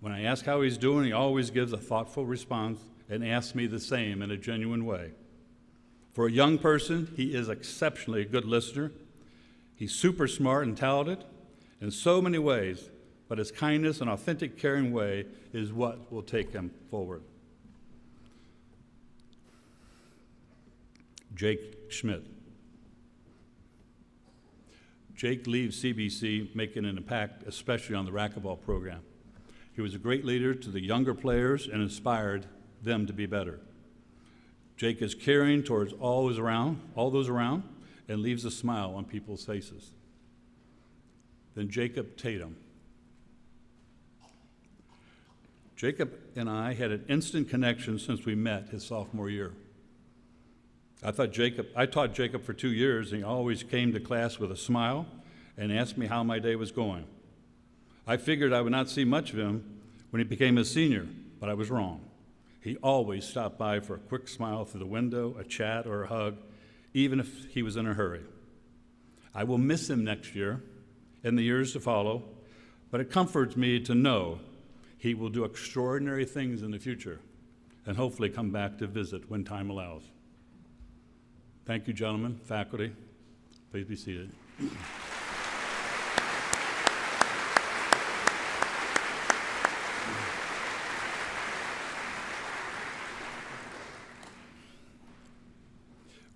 When I ask how he's doing, he always gives a thoughtful response and asks me the same in a genuine way. For a young person, he is exceptionally a good listener. He's super smart and talented in so many ways, but his kindness and authentic caring way is what will take him forward. Jake Schmidt. Jake leaves CBC making an impact, especially on the racquetball program. He was a great leader to the younger players and inspired them to be better. Jake is caring towards all those around, and leaves a smile on people's faces. Then Jacob Tatum. Jacob and I had an instant connection since we met his sophomore year. I taught Jacob for 2 years, and he always came to class with a smile and asked me how my day was going. I figured I would not see much of him when he became a senior, but I was wrong. He always stopped by for a quick smile through the window, a chat, or a hug, even if he was in a hurry. I will miss him next year and the years to follow, but it comforts me to know he will do extraordinary things in the future and hopefully come back to visit when time allows. Thank you, gentlemen, faculty. Please be seated.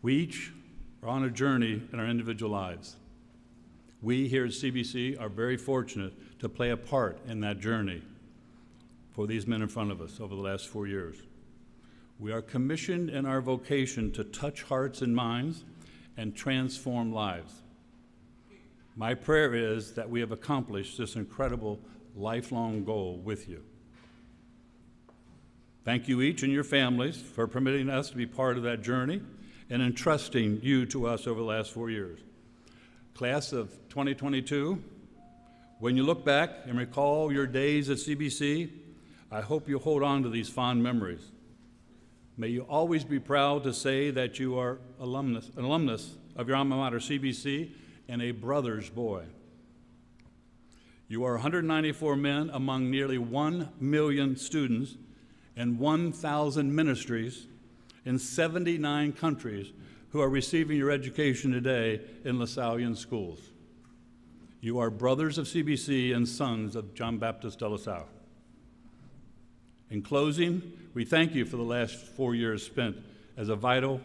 We each are on a journey in our individual lives. We here at CBC are very fortunate to play a part in that journey for these men in front of us over the last 4 years. We are commissioned in our vocation to touch hearts and minds and transform lives. My prayer is that we have accomplished this incredible lifelong goal with you. Thank you each and your families for permitting us to be part of that journey and entrusting you to us over the last 4 years. Class of 2022, when you look back and recall your days at CBC, I hope you hold on to these fond memories. May you always be proud to say that you are an alumnus of your alma mater, CBC, and a brother's boy. You are 194 men among nearly 1 million students and 1,000 ministries in 79 countries who are receiving your education today in LaSallian schools. You are brothers of CBC and sons of John Baptist de La Salle. In closing, we thank you for the last 4 years spent as a vital,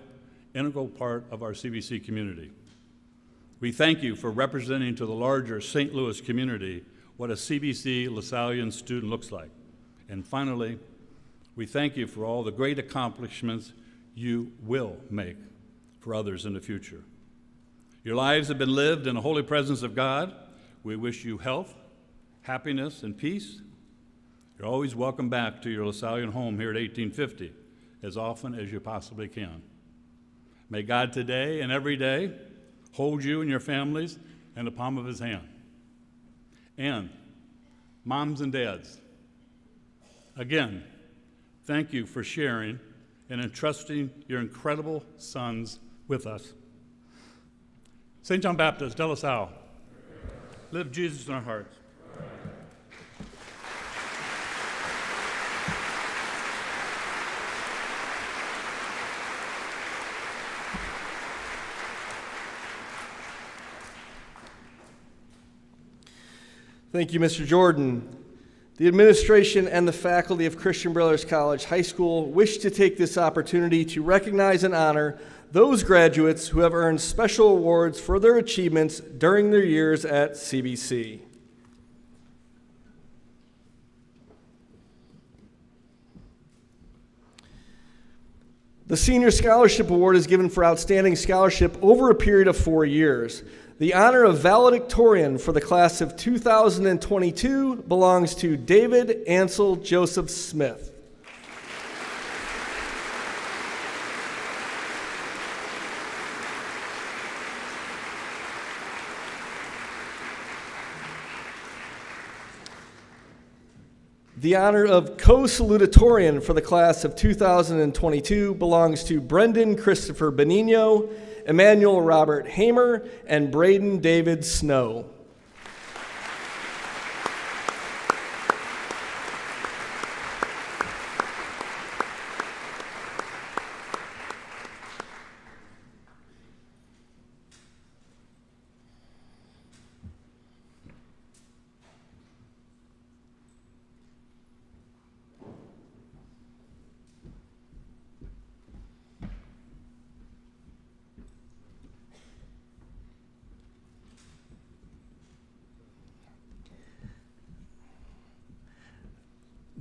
integral part of our CBC community. We thank you for representing to the larger St. Louis community what a CBC LaSallian student looks like. And finally, we thank you for all the great accomplishments you will make for others in the future. Your lives have been lived in the holy presence of God. We wish you health, happiness, and peace. You're always welcome back to your LaSallian home here at 1850 as often as you possibly can. May God today and every day hold you and your families in the palm of his hand. And moms and dads, again, thank you for sharing and entrusting your incredible sons with us. St. John Baptist de La Salle, live Jesus in our hearts. Thank you, Mr. Jordan. The administration and the faculty of Christian Brothers College High School wish to take this opportunity to recognize and honor those graduates who have earned special awards for their achievements during their years at CBC. The Senior Scholarship Award is given for outstanding scholarship over a period of 4 years. The honor of valedictorian for the class of 2022 belongs to David Ansel Joseph Smith. The honor of co-salutatorian for the class of 2022 belongs to Brendan Christopher Benigno, Emmanuel Robert Hamer, and Braden David Snow.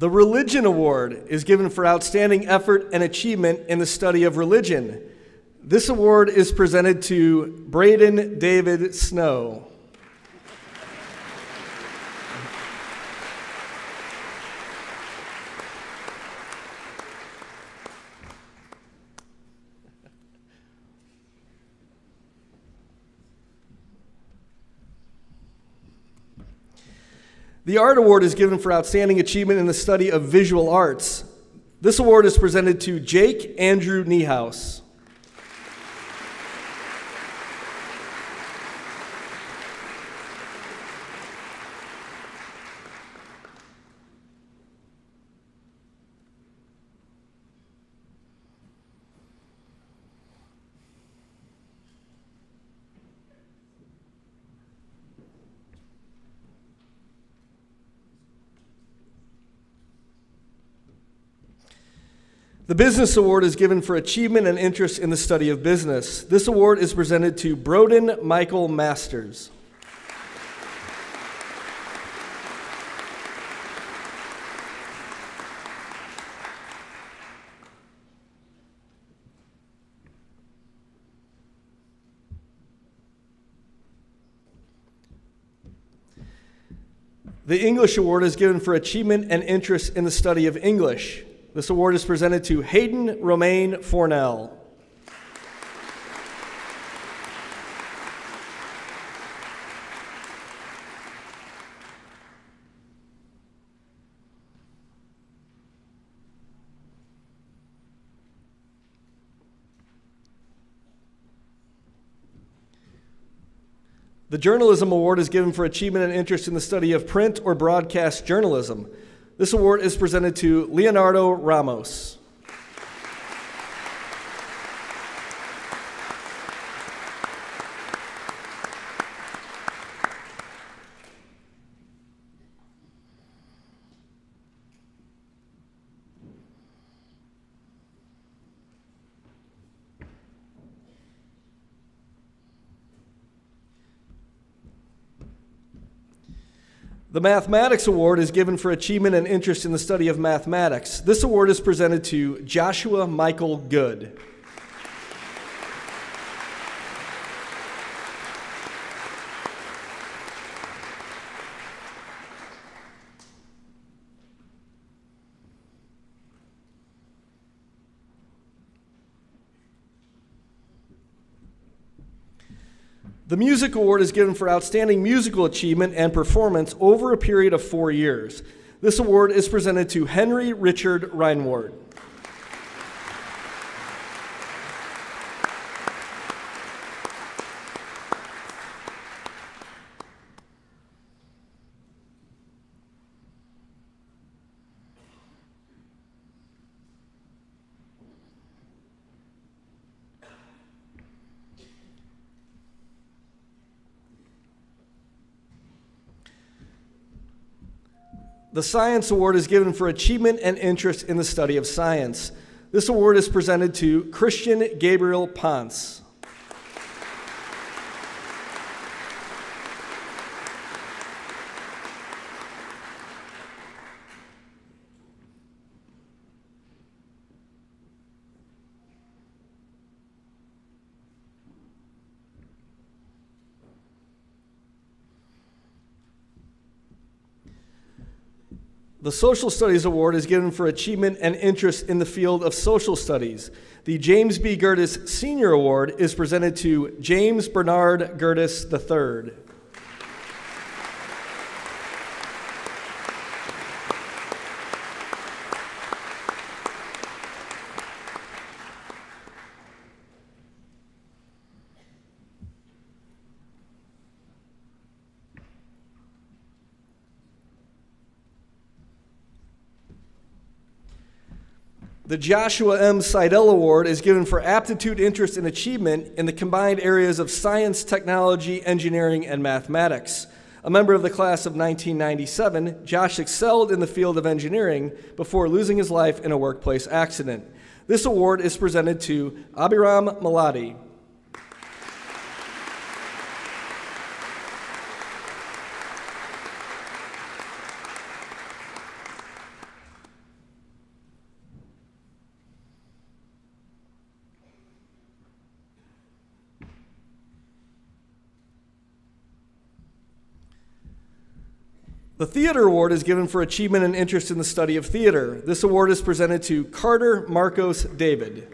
The Religion Award is given for outstanding effort and achievement in the study of religion. This award is presented to Braden David Snow. The Art Award is given for outstanding achievement in the study of visual arts. This award is presented to Jake Andrew Niehaus. The Business Award is given for achievement and interest in the study of business. This award is presented to Broden Michael Masters. The English Award is given for achievement and interest in the study of English. This award is presented to Hayden Romaine Fournell. The Journalism Award is given for achievement and interest in the study of print or broadcast journalism. This award is presented to Leonardo Ramos. The Mathematics Award is given for achievement and interest in the study of mathematics. This award is presented to Joshua Michael Good. The Music Award is given for outstanding musical achievement and performance over a period of 4 years. This award is presented to Henry Richard Reinwardt. The Science Award is given for achievement and interest in the study of science. This award is presented to Christian Gabriel Ponce. The Social Studies Award is given for achievement and interest in the field of social studies. The James B. Gerdes Senior Award is presented to James Bernard Gerdes III. The Joshua M. Seidel Award is given for aptitude, interest, and achievement in the combined areas of science, technology, engineering, and mathematics. A member of the class of 1997, Josh excelled in the field of engineering before losing his life in a workplace accident. This award is presented to Abiram Maladi. The Theater Award is given for achievement and interest in the study of theater. This award is presented to Carter Marcos David.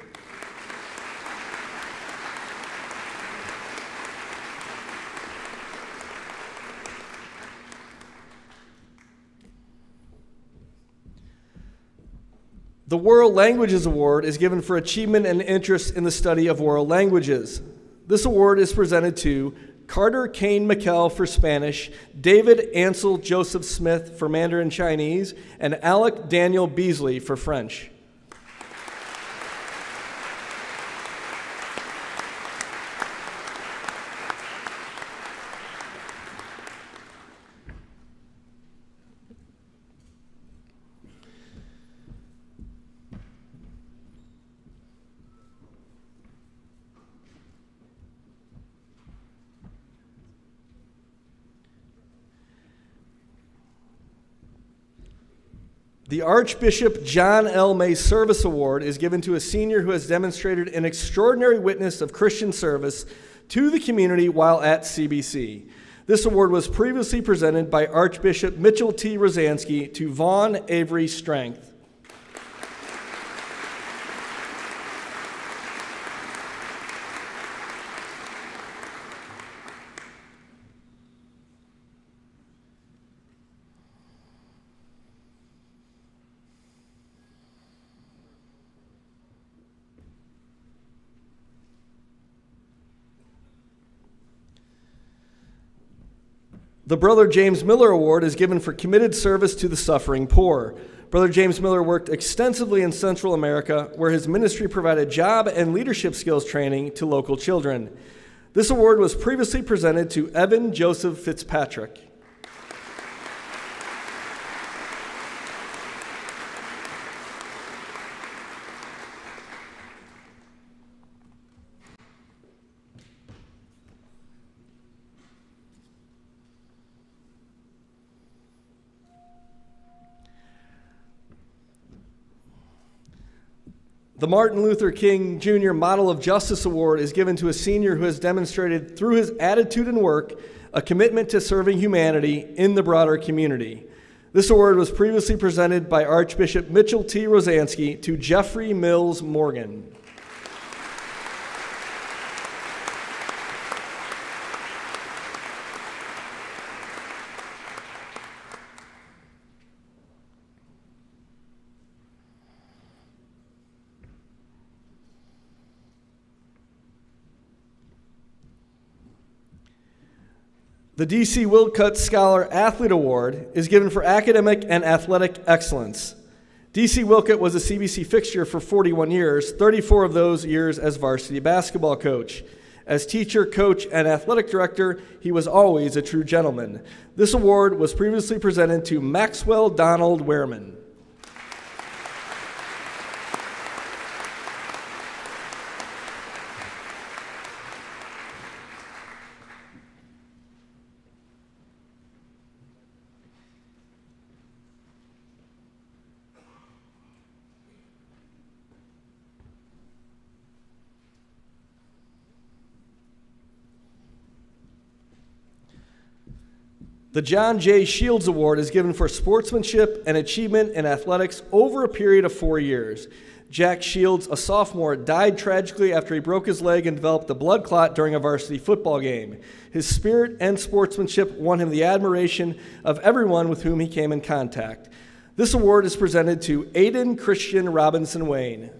The World Languages Award is given for achievement and interest in the study of world languages. This award is presented to Carter Kane McKell for Spanish, David Ansel Joseph Smith for Mandarin Chinese, and Alec Daniel Beasley for French. The Archbishop John L. May Service Award is given to a senior who has demonstrated an extraordinary witness of Christian service to the community while at CBC. This award was previously presented by Archbishop Mitchell T. Rosansky to Vaughn Avery Strength. The Brother James Miller Award is given for committed service to the suffering poor. Brother James Miller worked extensively in Central America, where his ministry provided job and leadership skills training to local children. This award was previously presented to Evan Joseph Fitzpatrick. The Martin Luther King Jr. Model of Justice Award is given to a senior who has demonstrated through his attitude and work a commitment to serving humanity in the broader community. This award was previously presented by Archbishop Mitchell T. Rosansky to Jeffrey Mills Morgan. The D.C. Wilcutt Scholar Athlete Award is given for academic and athletic excellence. D.C. Wilcutt was a CBC fixture for 41 years, 34 of those years as varsity basketball coach. As teacher, coach, and athletic director, he was always a true gentleman. This award was previously presented to Maxwell Donald Wehrman. The John J. Shields Award is given for sportsmanship and achievement in athletics over a period of 4 years. Jack Shields, a sophomore, died tragically after he broke his leg and developed a blood clot during a varsity football game. His spirit and sportsmanship won him the admiration of everyone with whom he came in contact. This award is presented to Aiden Christian Robinson Wayne.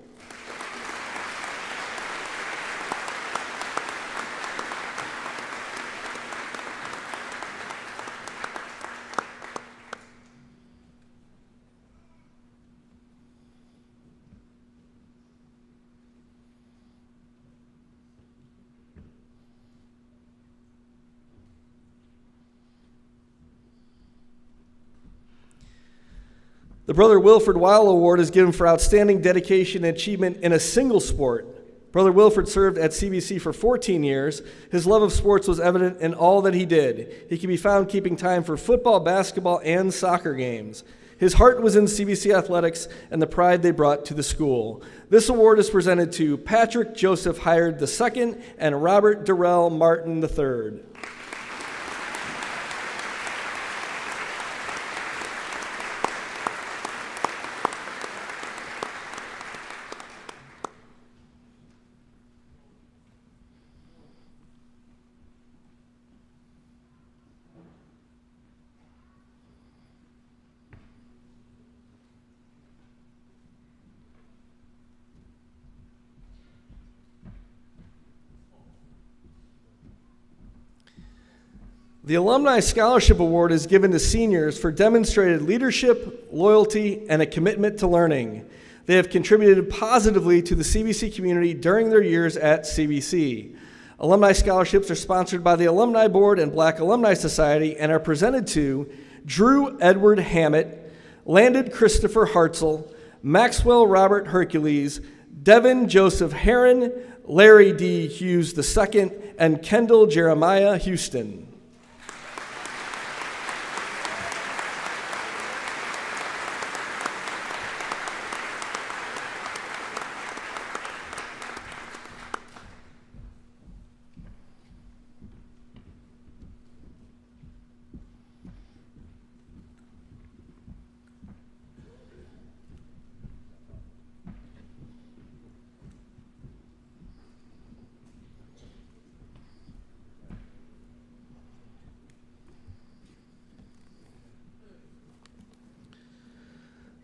The Brother Wilford Weil Award is given for outstanding dedication and achievement in a single sport. Brother Wilford served at CBC for 14 years. His love of sports was evident in all that he did. He can be found keeping time for football, basketball, and soccer games. His heart was in CBC athletics and the pride they brought to the school. This award is presented to Patrick Joseph Hired II and Robert Durrell Martin III. The Alumni Scholarship Award is given to seniors for demonstrated leadership, loyalty, and a commitment to learning. They have contributed positively to the CBC community during their years at CBC. Alumni scholarships are sponsored by the Alumni Board and Black Alumni Society and are presented to Drew Edward Hammett, Landon Christopher Hartzell, Maxwell Robert Hercules, Devin Joseph Heron, Larry D. Hughes II, and Kendall Jeremiah Houston.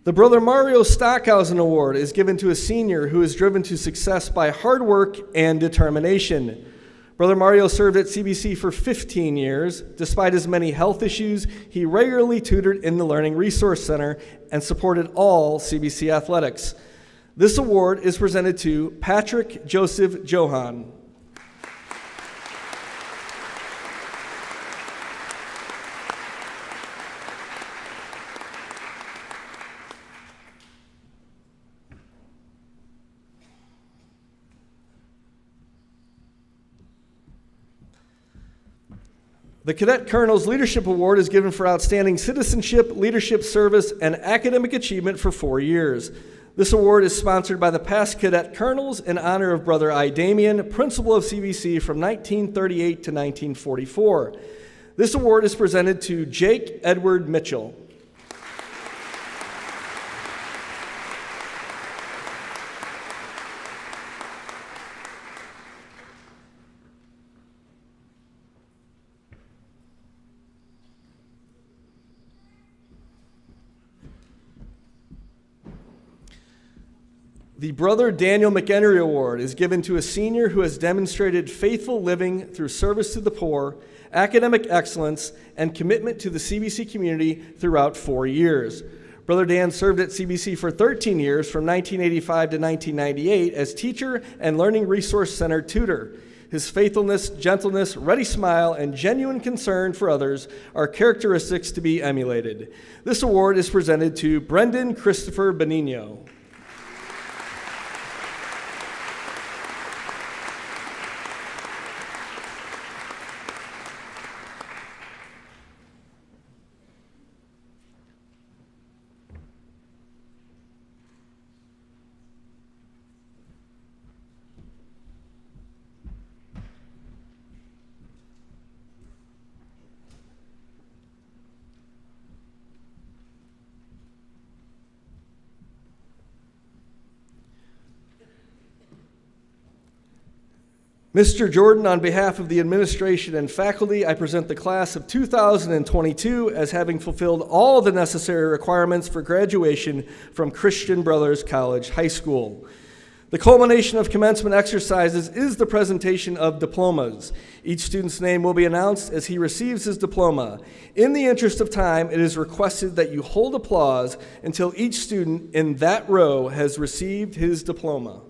The Brother Mario Stockhausen Award is given to a senior who is driven to success by hard work and determination. Brother Mario served at CBC for 15 years. Despite his many health issues, he regularly tutored in the Learning Resource Center and supported all CBC athletics. This award is presented to Patrick Joseph Johann. The Cadet Colonel's Leadership Award is given for outstanding citizenship, leadership service, and academic achievement for 4 years. This award is sponsored by the past Cadet Colonels in honor of Brother I. Damien, principal of CBC from 1938 to 1944. This award is presented to Jake Edward Mitchell. The Brother Daniel McHenry Award is given to a senior who has demonstrated faithful living through service to the poor, academic excellence, and commitment to the CBC community throughout 4 years. Brother Dan served at CBC for 13 years from 1985 to 1998 as teacher and Learning Resource Center tutor. His faithfulness, gentleness, ready smile, and genuine concern for others are characteristics to be emulated. This award is presented to Brendan Christopher Benigno. Mr. Jordan, on behalf of the administration and faculty, I present the class of 2022 as having fulfilled all the necessary requirements for graduation from Christian Brothers College High School. The culmination of commencement exercises is the presentation of diplomas. Each student's name will be announced as he receives his diploma. In the interest of time, it is requested that you hold applause until each student in that row has received his diploma.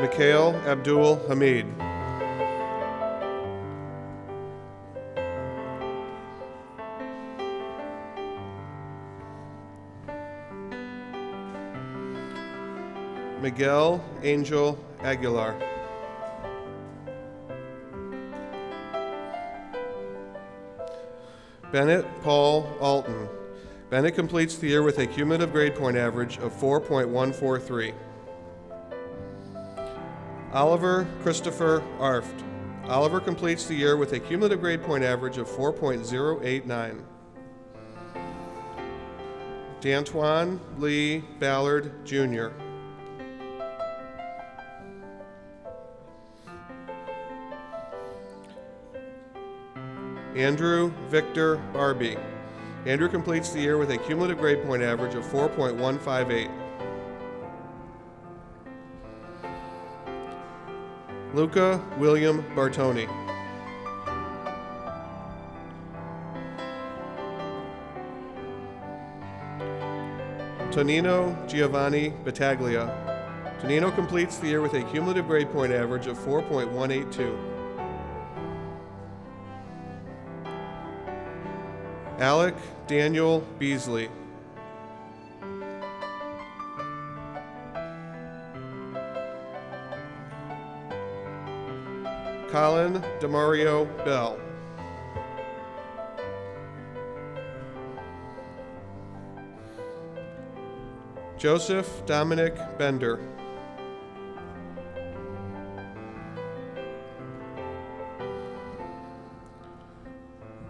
Mikhail Abdul Hamid. Miguel Angel Aguilar. Bennett Paul Alton. Bennett completes the year with a cumulative grade point average of 4.143. Oliver Christopher Arft. Oliver completes the year with a cumulative grade point average of 4.089. D'Antoine Lee Ballard, Jr. Andrew Victor Barbee. Andrew completes the year with a cumulative grade point average of 4.158. Luca William Bartoni. Tonino Giovanni Battaglia. Tonino completes the year with a cumulative grade point average of 4.182. Alec Daniel Beasley. Colin DeMario Bell. Joseph Dominic Bender.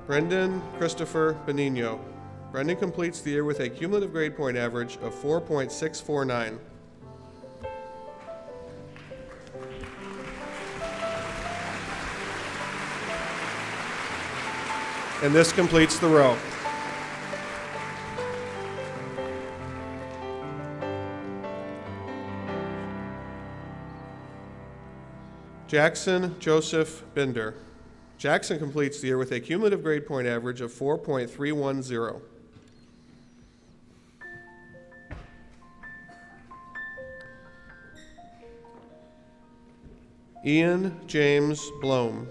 Brendan Christopher Benigno. Brendan completes the year with a cumulative grade point average of 4.649. And this completes the row. Jackson Joseph Binder. Jackson completes the year with a cumulative grade point average of 4.310. Ian James Blome.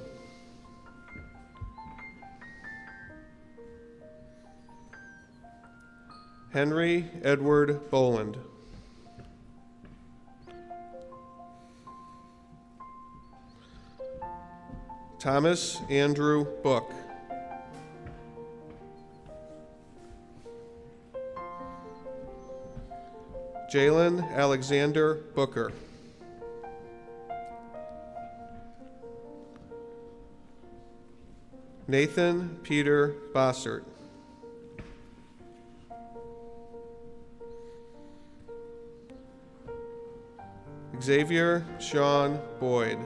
Henry Edward Boland. Thomas Andrew Book. Jalen Alexander Booker. Nathan Peter Bossert. Xavier Sean Boyd.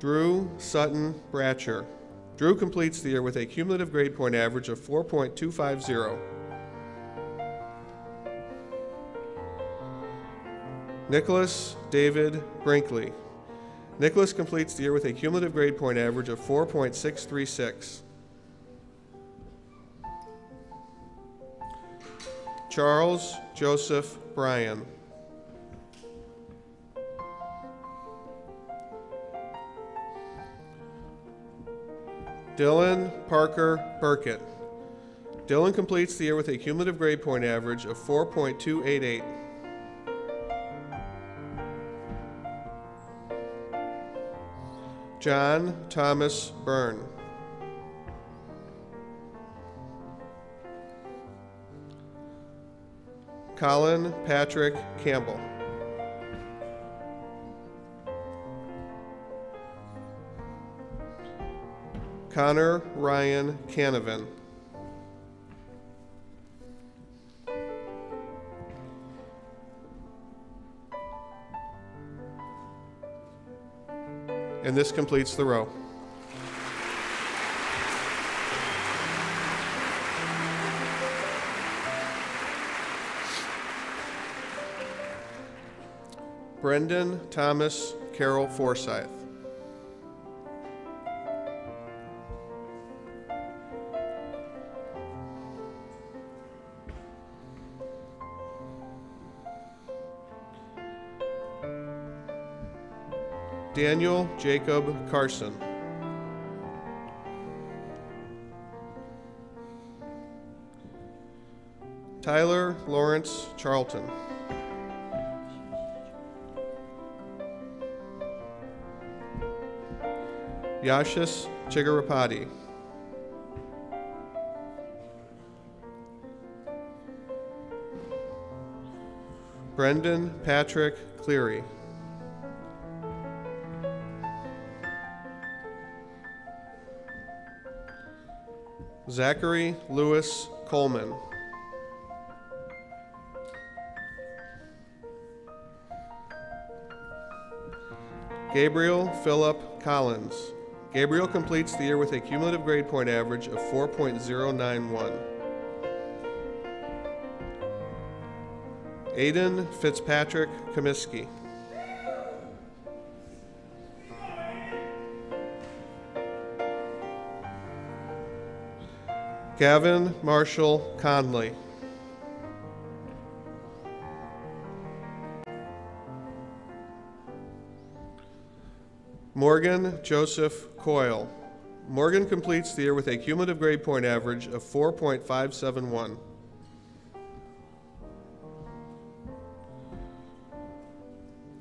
Drew Sutton Bratcher. Drew completes the year with a cumulative grade point average of 4.250. Nicholas David Brinkley. Nicholas completes the year with a cumulative grade point average of 4.636. Charles Joseph Bryan. Dylan Parker Burkett. Dylan completes the year with a cumulative grade point average of 4.288. John Thomas Byrne. Colin Patrick Campbell. Connor Ryan Canavan. And this completes the row. Brendan Thomas Carroll Forsyth. Daniel Jacob Carson. Tyler Lawrence Charlton. Yashis Chigarapati. Brendan Patrick Cleary. Zachary Lewis Coleman. Gabriel Philip Collins. Gabriel completes the year with a cumulative grade point average of 4.091. Aiden Fitzpatrick Comiskey. Gavin Marshall Conley. Morgan Joseph Coyle. Morgan completes the year with a cumulative grade point average of 4.571.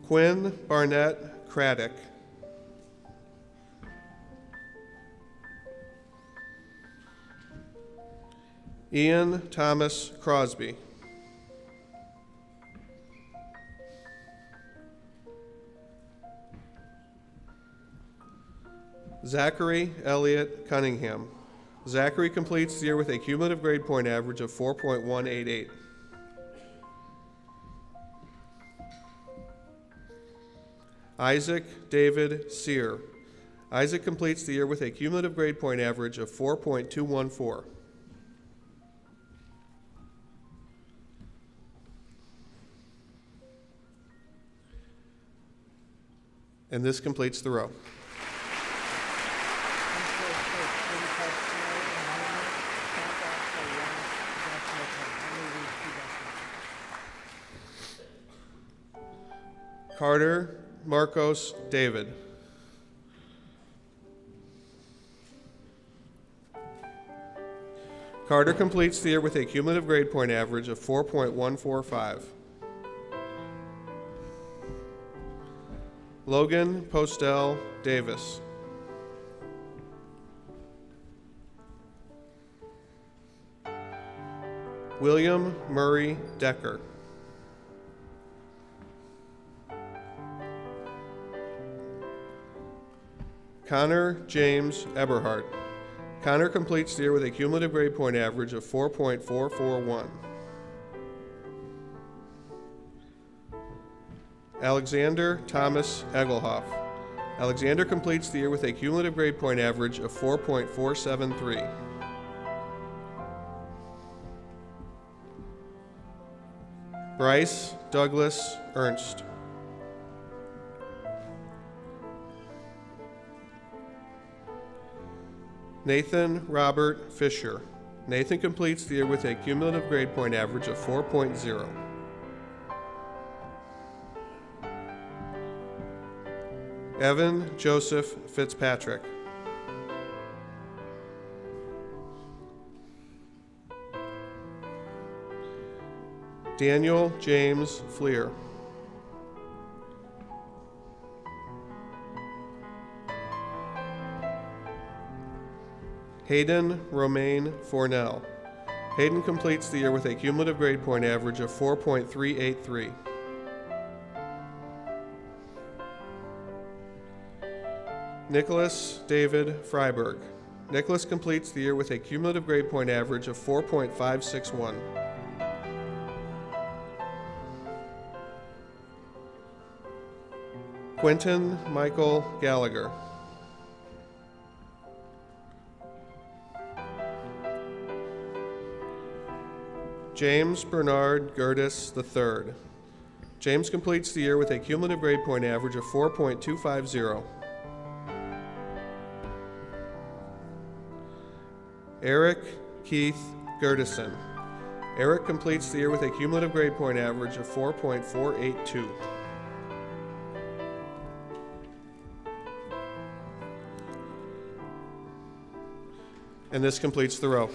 Quinn Barnett Craddock. Ian Thomas Crosby. Zachary Elliott Cunningham. Zachary completes the year with a cumulative grade point average of 4.188. Isaac David Sear. Isaac completes the year with a cumulative grade point average of 4.214. And this completes the row. Carter Marcos David. Carter completes the year with a cumulative grade point average of 4.145. Logan Postel Davis. William Murray Decker. Connor James Eberhardt. Connor completes the year with a cumulative grade point average of 4.441. Alexander Thomas Egelhoff. Alexander completes the year with a cumulative grade point average of 4.473. Bryce Douglas Ernst. Nathan Robert Fisher. Nathan completes the year with a cumulative grade point average of 4.0. Evan Joseph Fitzpatrick. Daniel James Fleer. Hayden Romaine Fournell. Hayden completes the year with a cumulative grade point average of 4.383. Nicholas David Freiberg. Nicholas completes the year with a cumulative grade point average of 4.561. Quentin Michael Gallagher. James Bernard Gerdes III. James completes the year with a cumulative grade point average of 4.250. Eric Keith Gertison. Eric completes the year with a cumulative grade point average of 4.482. And this completes the row.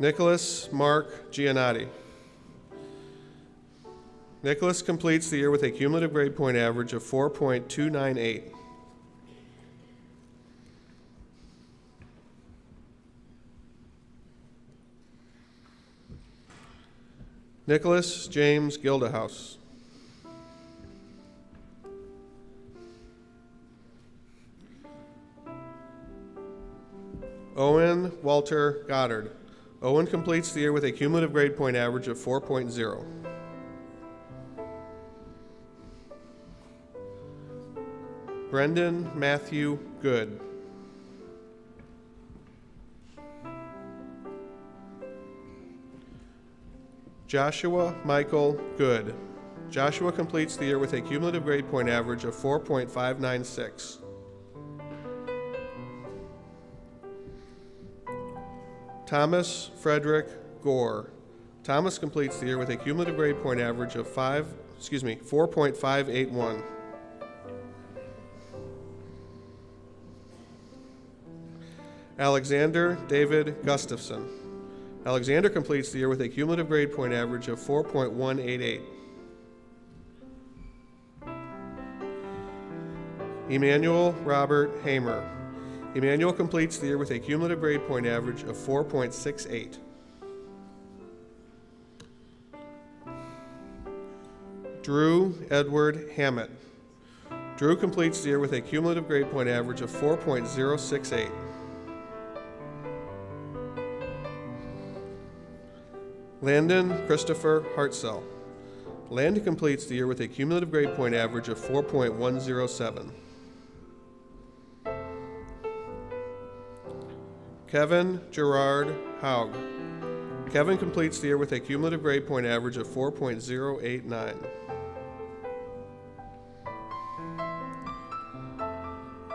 Nicholas Mark Giannotti. Nicholas completes the year with a cumulative grade point average of 4.298. Nicholas James Gildehouse. Owen Walter Goddard. Owen completes the year with a cumulative grade point average of 4.0. Brendan Matthew Good. Joshua Michael Good. Joshua completes the year with a cumulative grade point average of 4.596. Thomas Frederick Gore. Thomas completes the year with a cumulative grade point average of 4.581. Alexander David Gustafson. Alexander completes the year with a cumulative grade point average of 4.188. Emmanuel Robert Hamer. Emmanuel completes the year with a cumulative grade point average of 4.68. Drew Edward Hammett. Drew completes the year with a cumulative grade point average of 4.068. Landon Christopher Hartzell. Landon completes the year with a cumulative grade point average of 4.107. Kevin Gerard Haug. Kevin completes the year with a cumulative grade point average of 4.089.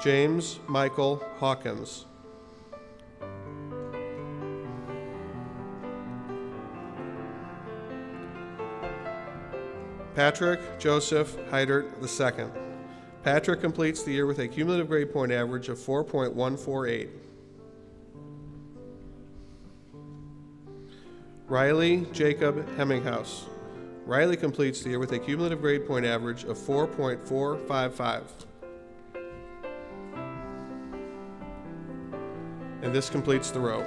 James Michael Hawkins. Patrick Joseph Heidert II. Patrick completes the year with a cumulative grade point average of 4.148. Riley Jacob Hemminghouse. Riley completes the year with a cumulative grade point average of 4.455. And this completes the row.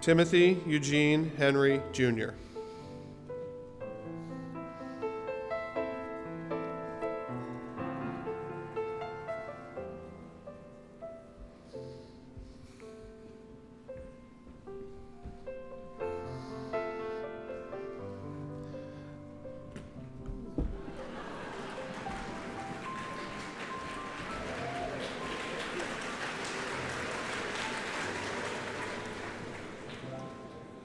Timothy Eugene Henry, Jr.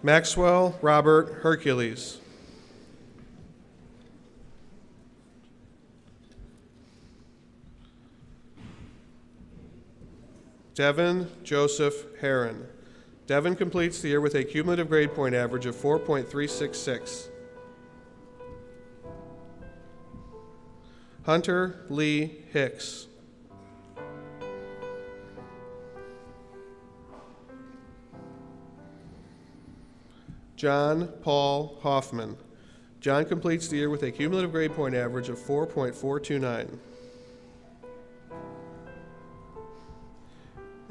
Maxwell Robert Hercules. Devin Joseph Heron. Devin completes the year with a cumulative grade point average of 4.366. Hunter Lee Hicks. John Paul Hoffman. John completes the year with a cumulative grade point average of 4.429.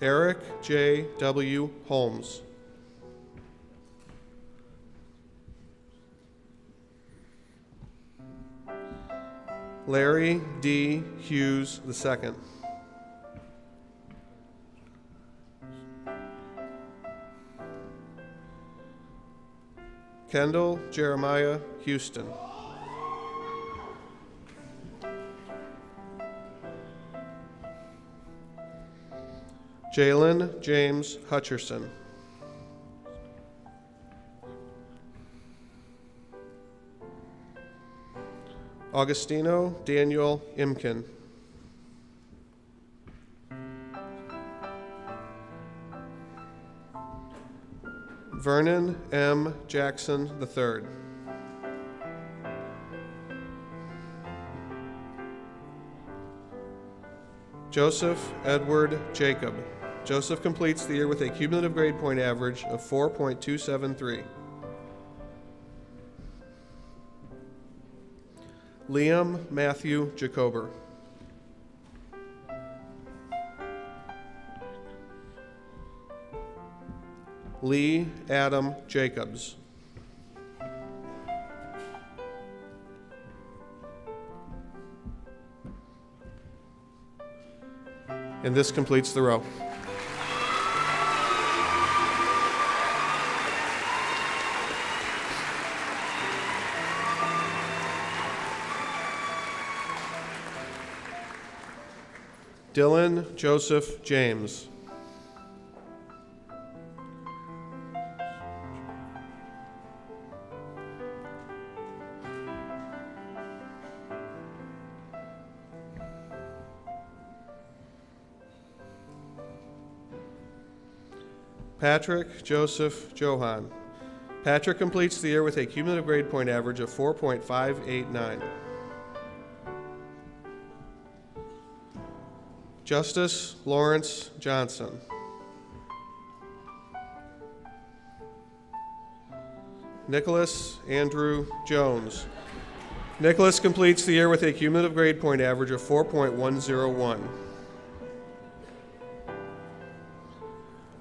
Eric J. W. Holmes. Larry D. Hughes II. Kendall Jeremiah Houston. Jalen James Hutcherson. Augustino Daniel Imkin. Vernon M. Jackson III. Joseph Edward Jacob. Joseph completes the year with a cumulative grade point average of 4.273. Liam Matthew Jacober. Lee Adam Jacobs. And this completes the row. Dylan Joseph James. Patrick Joseph Johann. Patrick completes the year with a cumulative grade point average of 4.589. Justice Lawrence Johnson. Nicholas Andrew Jones. Nicholas completes the year with a cumulative grade point average of 4.101.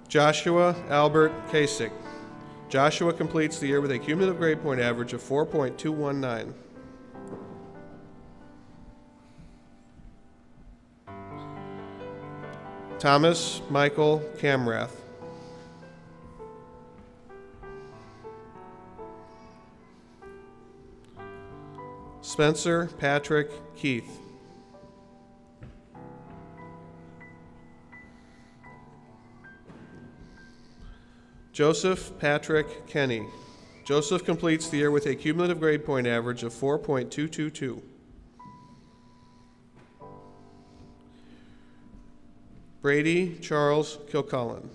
Joshua Albert Kasich. Joshua completes the year with a cumulative grade point average of 4.219. Thomas Michael Camrath. Spencer Patrick Keith. Joseph Patrick Kenny. Joseph completes the year with a cumulative grade point average of 4.222. Brady Charles Kilcullen.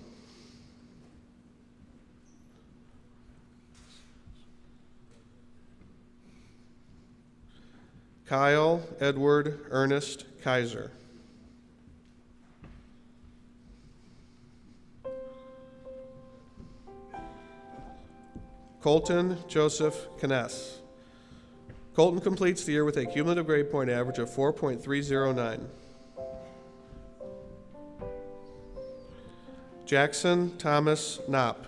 Kyle Edward Ernest Kaiser. Colton Joseph Kness. Colton completes the year with a cumulative grade point average of 4.309. Jackson Thomas Knopp.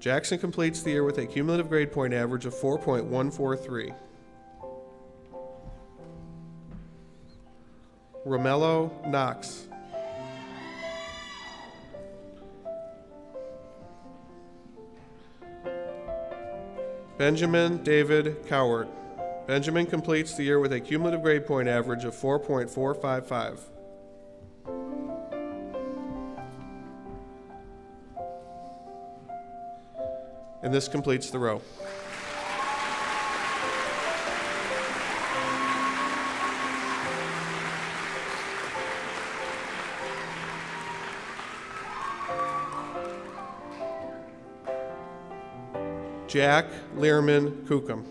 Jackson completes the year with a cumulative grade point average of 4.143. Romello Knox. Benjamin David Cowart. Benjamin completes the year with a cumulative grade point average of 4.455. And this completes the row. Jack Learman Kukum.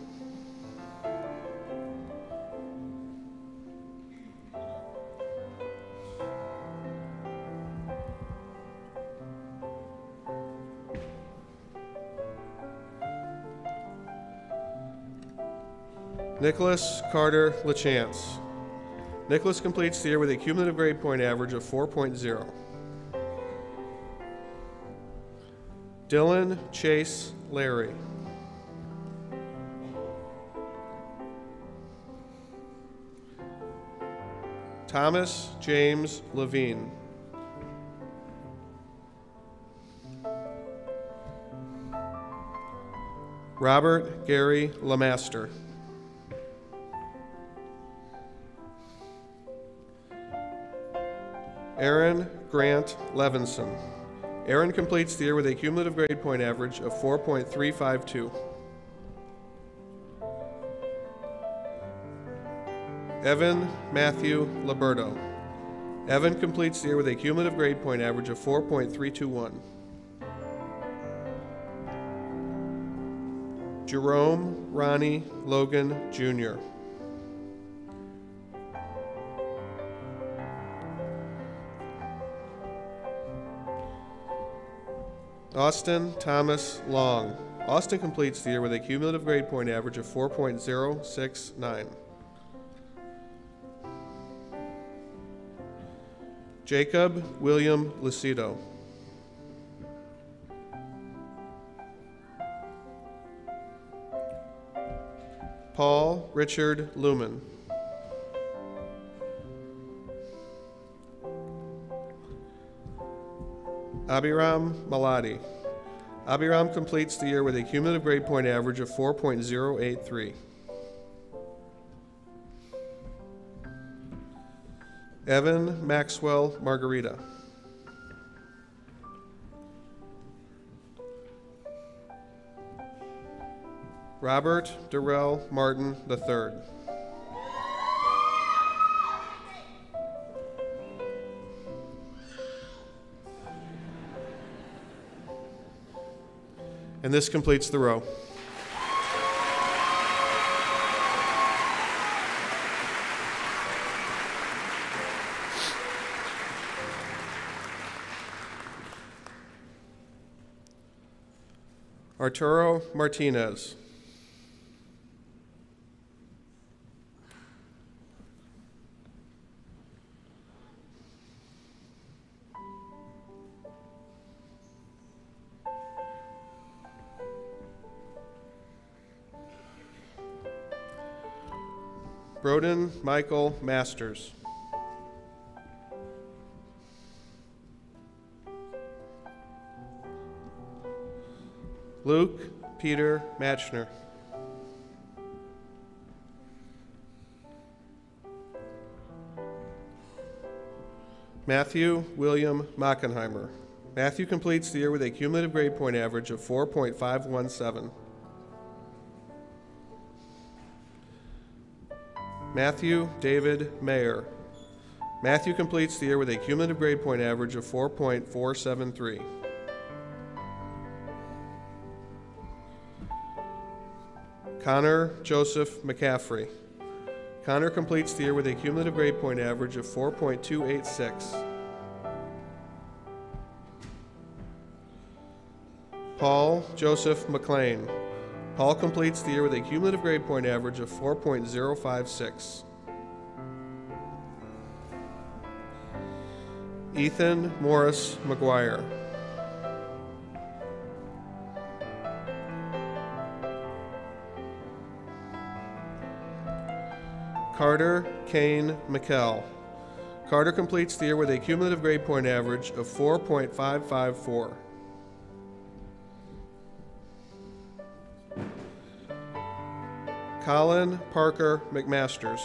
Nicholas Carter LaChance. Nicholas completes the year with a cumulative grade point average of 4.0. Dylan Chase Larry. Thomas James Levine. Robert Gary Lamaster. Aaron Grant Levinson. Aaron completes the year with a cumulative grade point average of 4.352. Evan Matthew Liberto. Evan completes the year with a cumulative grade point average of 4.321. Jerome Ronnie Logan Jr. Austin Thomas Long. Austin completes the year with a cumulative grade point average of 4.069. Jacob William Lucido. Paul Richard Luman. Abiram Maladi. Abiram completes the year with a cumulative grade point average of 4.083. Evan Maxwell Margarita. Robert Durrell Martin III. And this completes the row. Arturo Martinez. Broden Michael Masters. Luke Peter Matchner. Matthew William Mockenheimer. Matthew completes the year with a cumulative grade point average of 4.517. Matthew David Mayer. Matthew completes the year with a cumulative grade point average of 4.473. Connor Joseph McCaffrey. Connor completes the year with a cumulative grade point average of 4.286. Paul Joseph McLean. Paul completes the year with a cumulative grade point average of 4.056. Ethan Morris McGuire. Carter Kane McKell. Carter completes the year with a cumulative grade point average of 4.554. Colin Parker McMasters.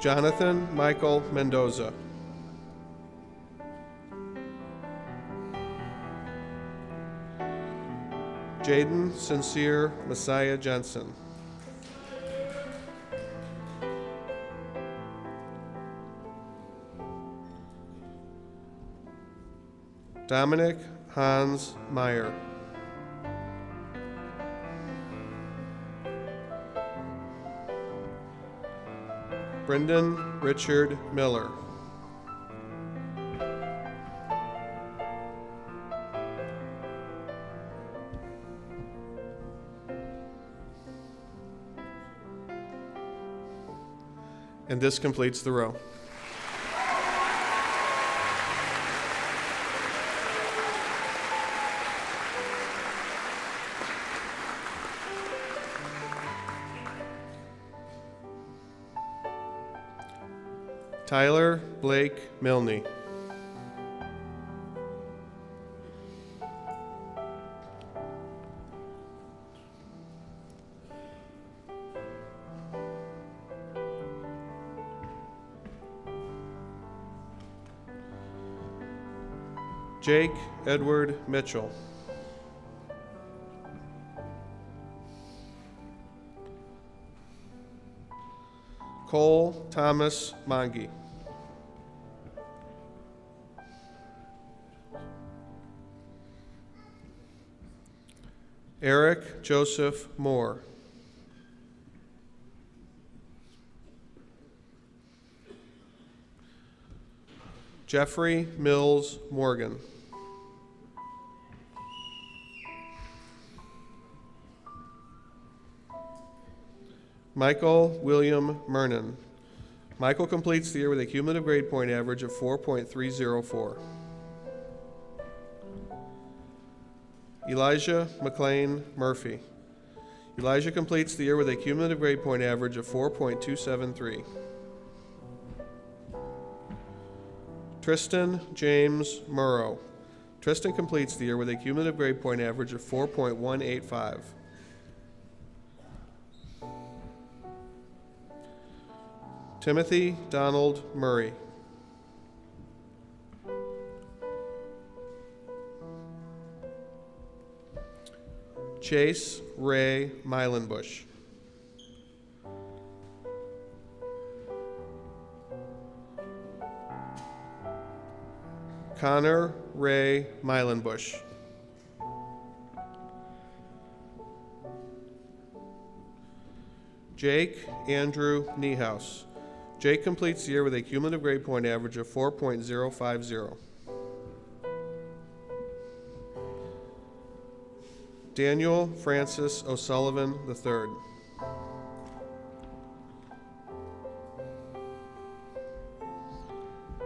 Jonathan Michael Mendoza. Jaden Sincere Messiah Johnson. Dominic Hans Meyer. Brendan Richard Miller. And this completes the row. Tyler Blake Milne. Jake Edward Mitchell. Cole Thomas Monge. Eric Joseph Moore. Jeffrey Mills Morgan. Michael William Mernon. Michael completes the year with a cumulative grade point average of 4.304. Elijah McLean Murphy. Elijah completes the year with a cumulative grade point average of 4.273. Tristan James Murrow. Tristan completes the year with a cumulative grade point average of 4.185. Timothy Donald Murray. Chase Ray Milenbush. Connor Ray Milenbush. Jake Andrew Niehaus. Jake completes the year with a cumulative grade point average of 4.050. Daniel Francis O'Sullivan III.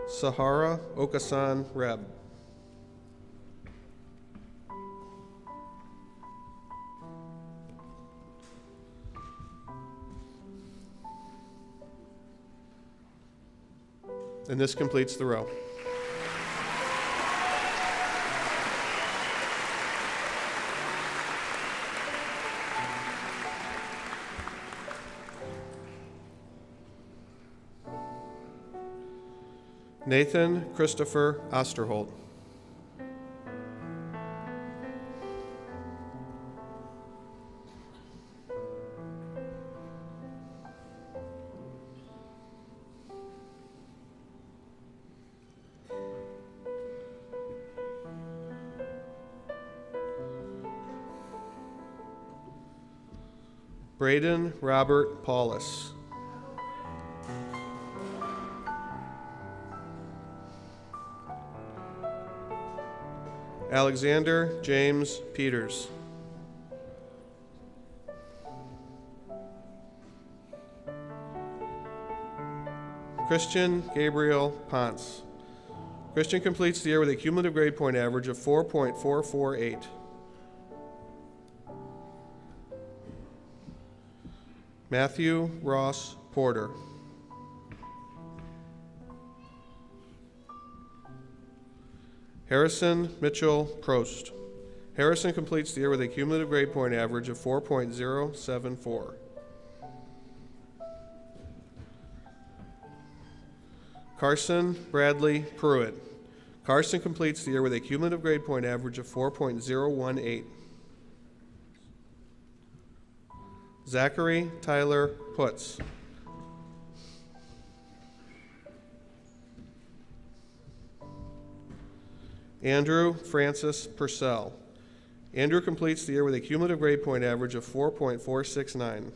Sahara Okasan Reb. And this completes the row. Nathan Christopher Osterholt. Braden Robert Paulus. Alexander James Peters. Christian Gabriel Ponce. Christian completes the year with a cumulative grade point average of 4.448. Matthew Ross Porter. Harrison Mitchell Prost. Harrison completes the year with a cumulative grade point average of 4.074. Carson Bradley Pruitt. Carson completes the year with a cumulative grade point average of 4.018. Zachary Tyler Putz. Andrew Francis Purcell. Andrew completes the year with a cumulative grade point average of 4.469.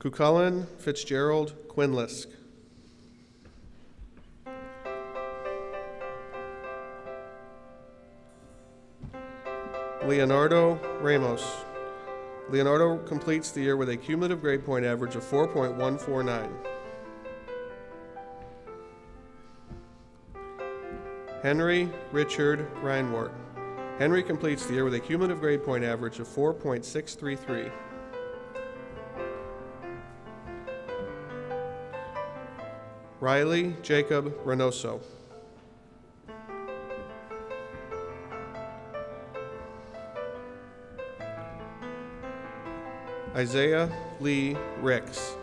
Cucullin Fitzgerald Quinlisk. Leonardo Ramos. Leonardo completes the year with a cumulative grade point average of 4.149. Henry Richard Reinwardt. Henry completes the year with a cumulative grade point average of 4.633. Riley Jacob Reynoso. Isaiah Lee Ricks.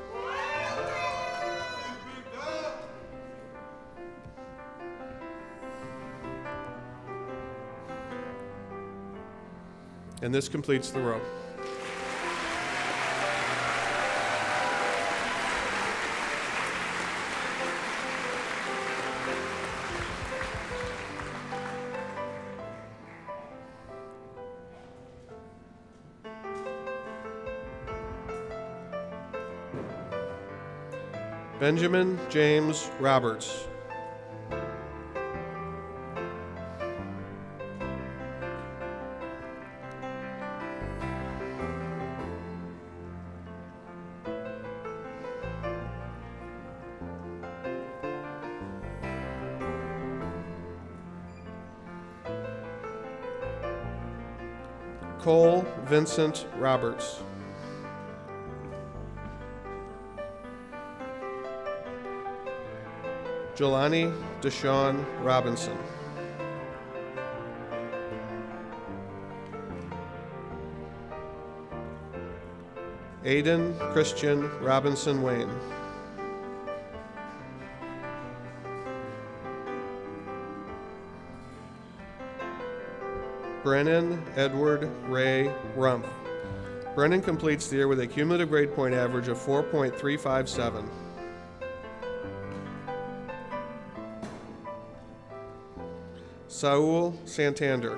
And this completes the row. Benjamin James Roberts. Nicole Vincent Roberts. Jelani Deshawn Robinson. Aiden Christian Robinson Wayne. Brennan Edward Ray Rumpf. Brennan completes the year with a cumulative grade point average of 4.357. Saul Santander.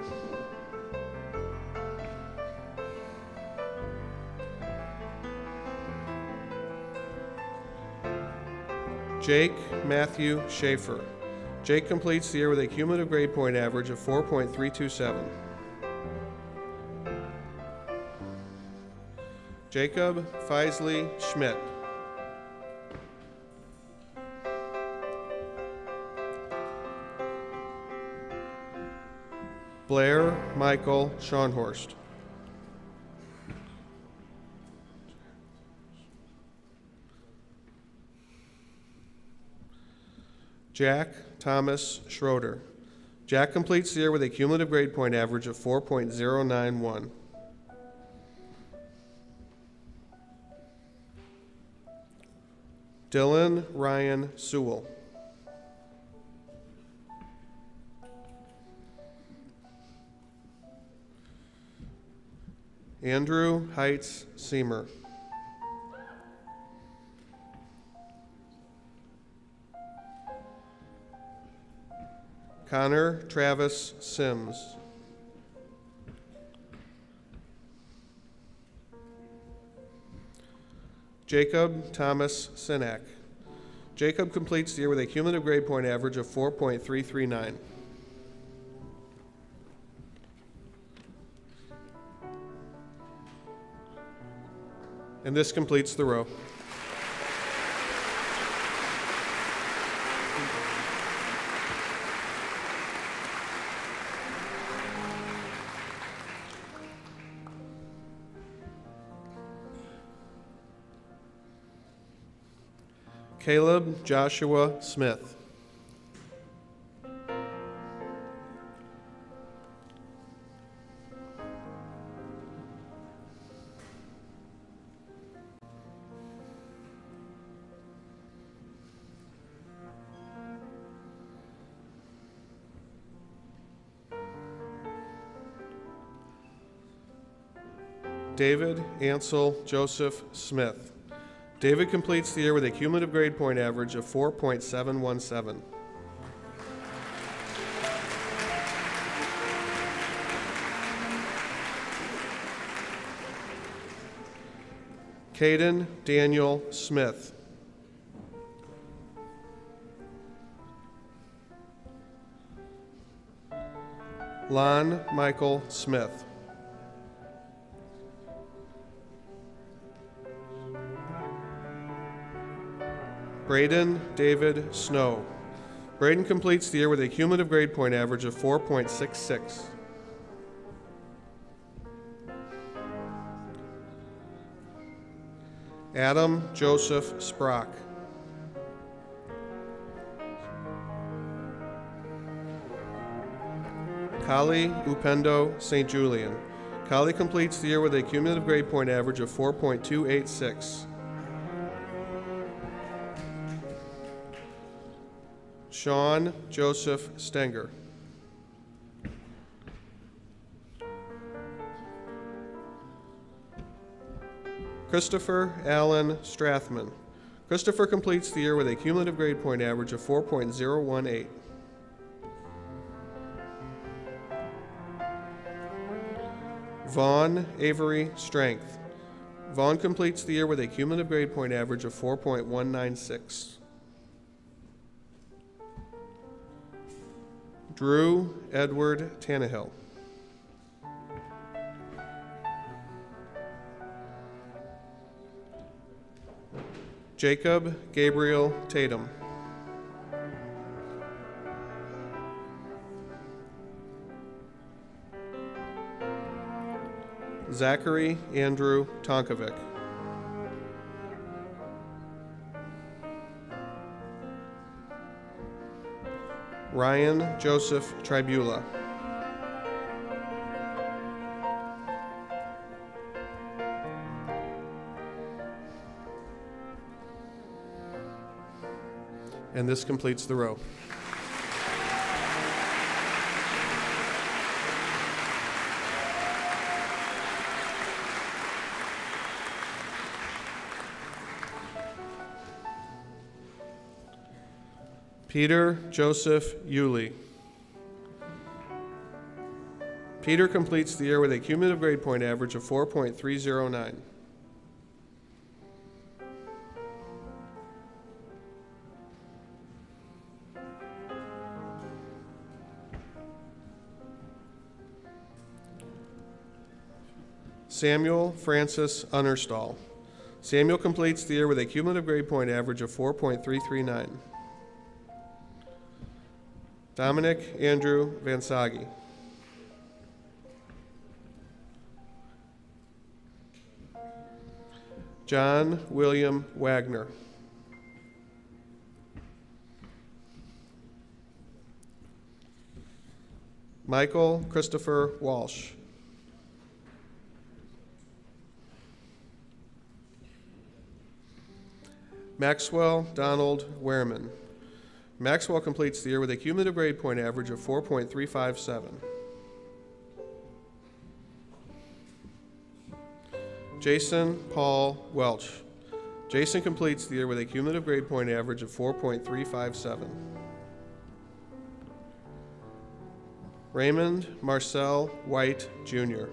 Jake Matthew Schaefer. Jake completes the year with a cumulative grade point average of 4.327. Jacob Feisley Schmidt. Blair Michael Schoenhorst. Jack Thomas Schroeder. Jack completes the year with a cumulative grade point average of 4.091. Dylan Ryan Sewell. Andrew Heitz Seamer. Connor Travis Sims. Jacob Thomas Sinak. Jacob completes the year with a cumulative grade point average of 4.339. And this completes the row. Caleb Joshua Smith. David Ansel Joseph Smith. David completes the year with a cumulative grade point average of 4.717. Caden Daniel Smith. Lon Michael Smith. Braden David Snow. Braden completes the year with a cumulative grade point average of 4.66. Adam Joseph Sprock. Kali Upendo St. Julian. Kali completes the year with a cumulative grade point average of 4.286. Sean Joseph Stenger. Christopher Allen Strathman. Christopher completes the year with a cumulative grade point average of 4.018. Vaughn Avery Strength. Vaughn completes the year with a cumulative grade point average of 4.196. Drew Edward Tannehill. Jacob Gabriel Tatum. Zachary Andrew Tonkovic. Ryan Joseph Tribula. And this completes the row. Peter Joseph Yuli. Peter completes the year with a cumulative grade point average of 4.309. Samuel Francis Unnerstall. Samuel completes the year with a cumulative grade point average of 4.339. Dominic Andrew Vansagi. John William Wagner. Michael Christopher Walsh. Maxwell Donald Wehrman. Maxwell completes the year with a cumulative grade point average of 4.357. Jason Paul Welch. Jason completes the year with a cumulative grade point average of 4.357. Raymond Marcel White, Jr.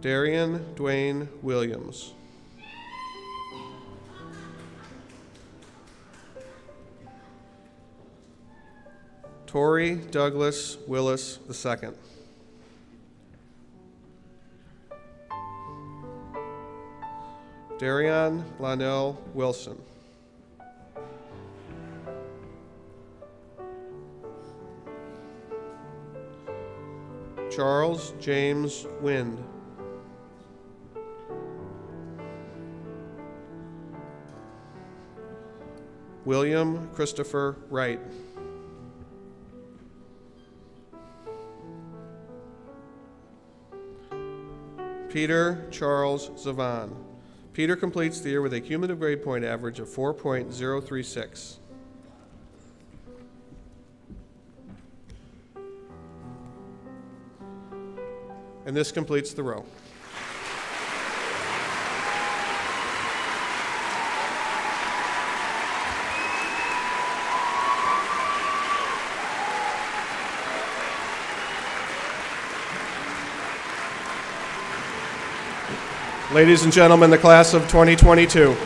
Darian Dwayne Williams. Torrey Douglas Willis II. Darion Lonell Wilson. Charles James Wind. William Christopher Wright. Peter Charles Zavon. Peter completes the year with a cumulative grade point average of 4.036. And this completes the row. Ladies and gentlemen, the class of 2022.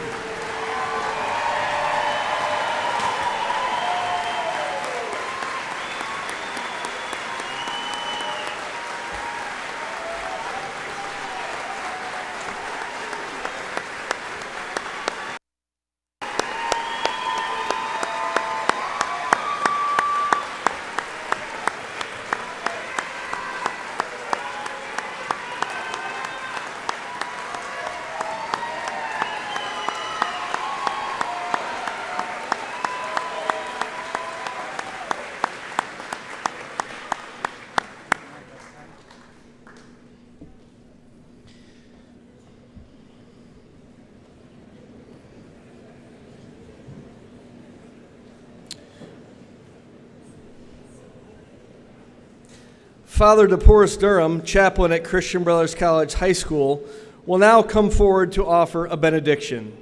Father De Porres Durham, chaplain at Christian Brothers College High School, will now come forward to offer a benediction.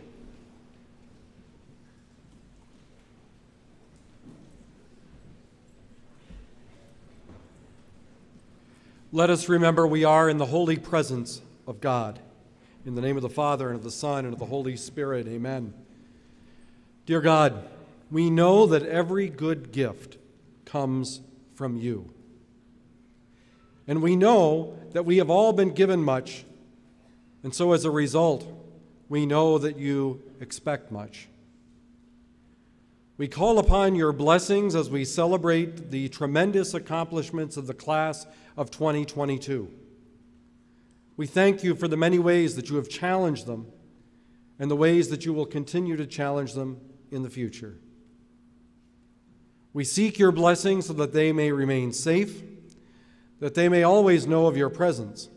Let us remember we are in the holy presence of God. In the name of the Father, and of the Son, and of the Holy Spirit, amen. Dear God, we know that every good gift comes from you. And we know that we have all been given much, and so as a result, we know that you expect much. We call upon your blessings as we celebrate the tremendous accomplishments of the class of 2022. We thank you for the many ways that you have challenged them and the ways that you will continue to challenge them in the future. We seek your blessings so that they may remain safe, that they may always know of your presence,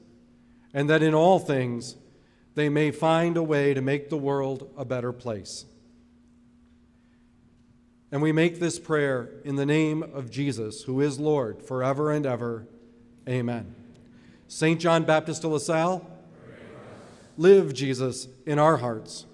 and that in all things they may find a way to make the world a better place. And we make this prayer in the name of Jesus, who is Lord, forever and ever. Amen. Saint John Baptist de La Salle, live Jesus in our hearts.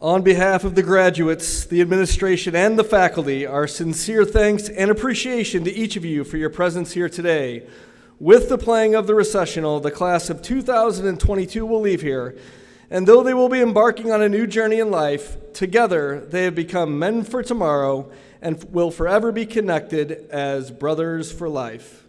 On behalf of the graduates, the administration, and the faculty, our sincere thanks and appreciation to each of you for your presence here today. With the playing of the recessional, the class of 2022 will leave here, and though they will be embarking on a new journey in life, together they have become men for tomorrow and will forever be connected as brothers for life.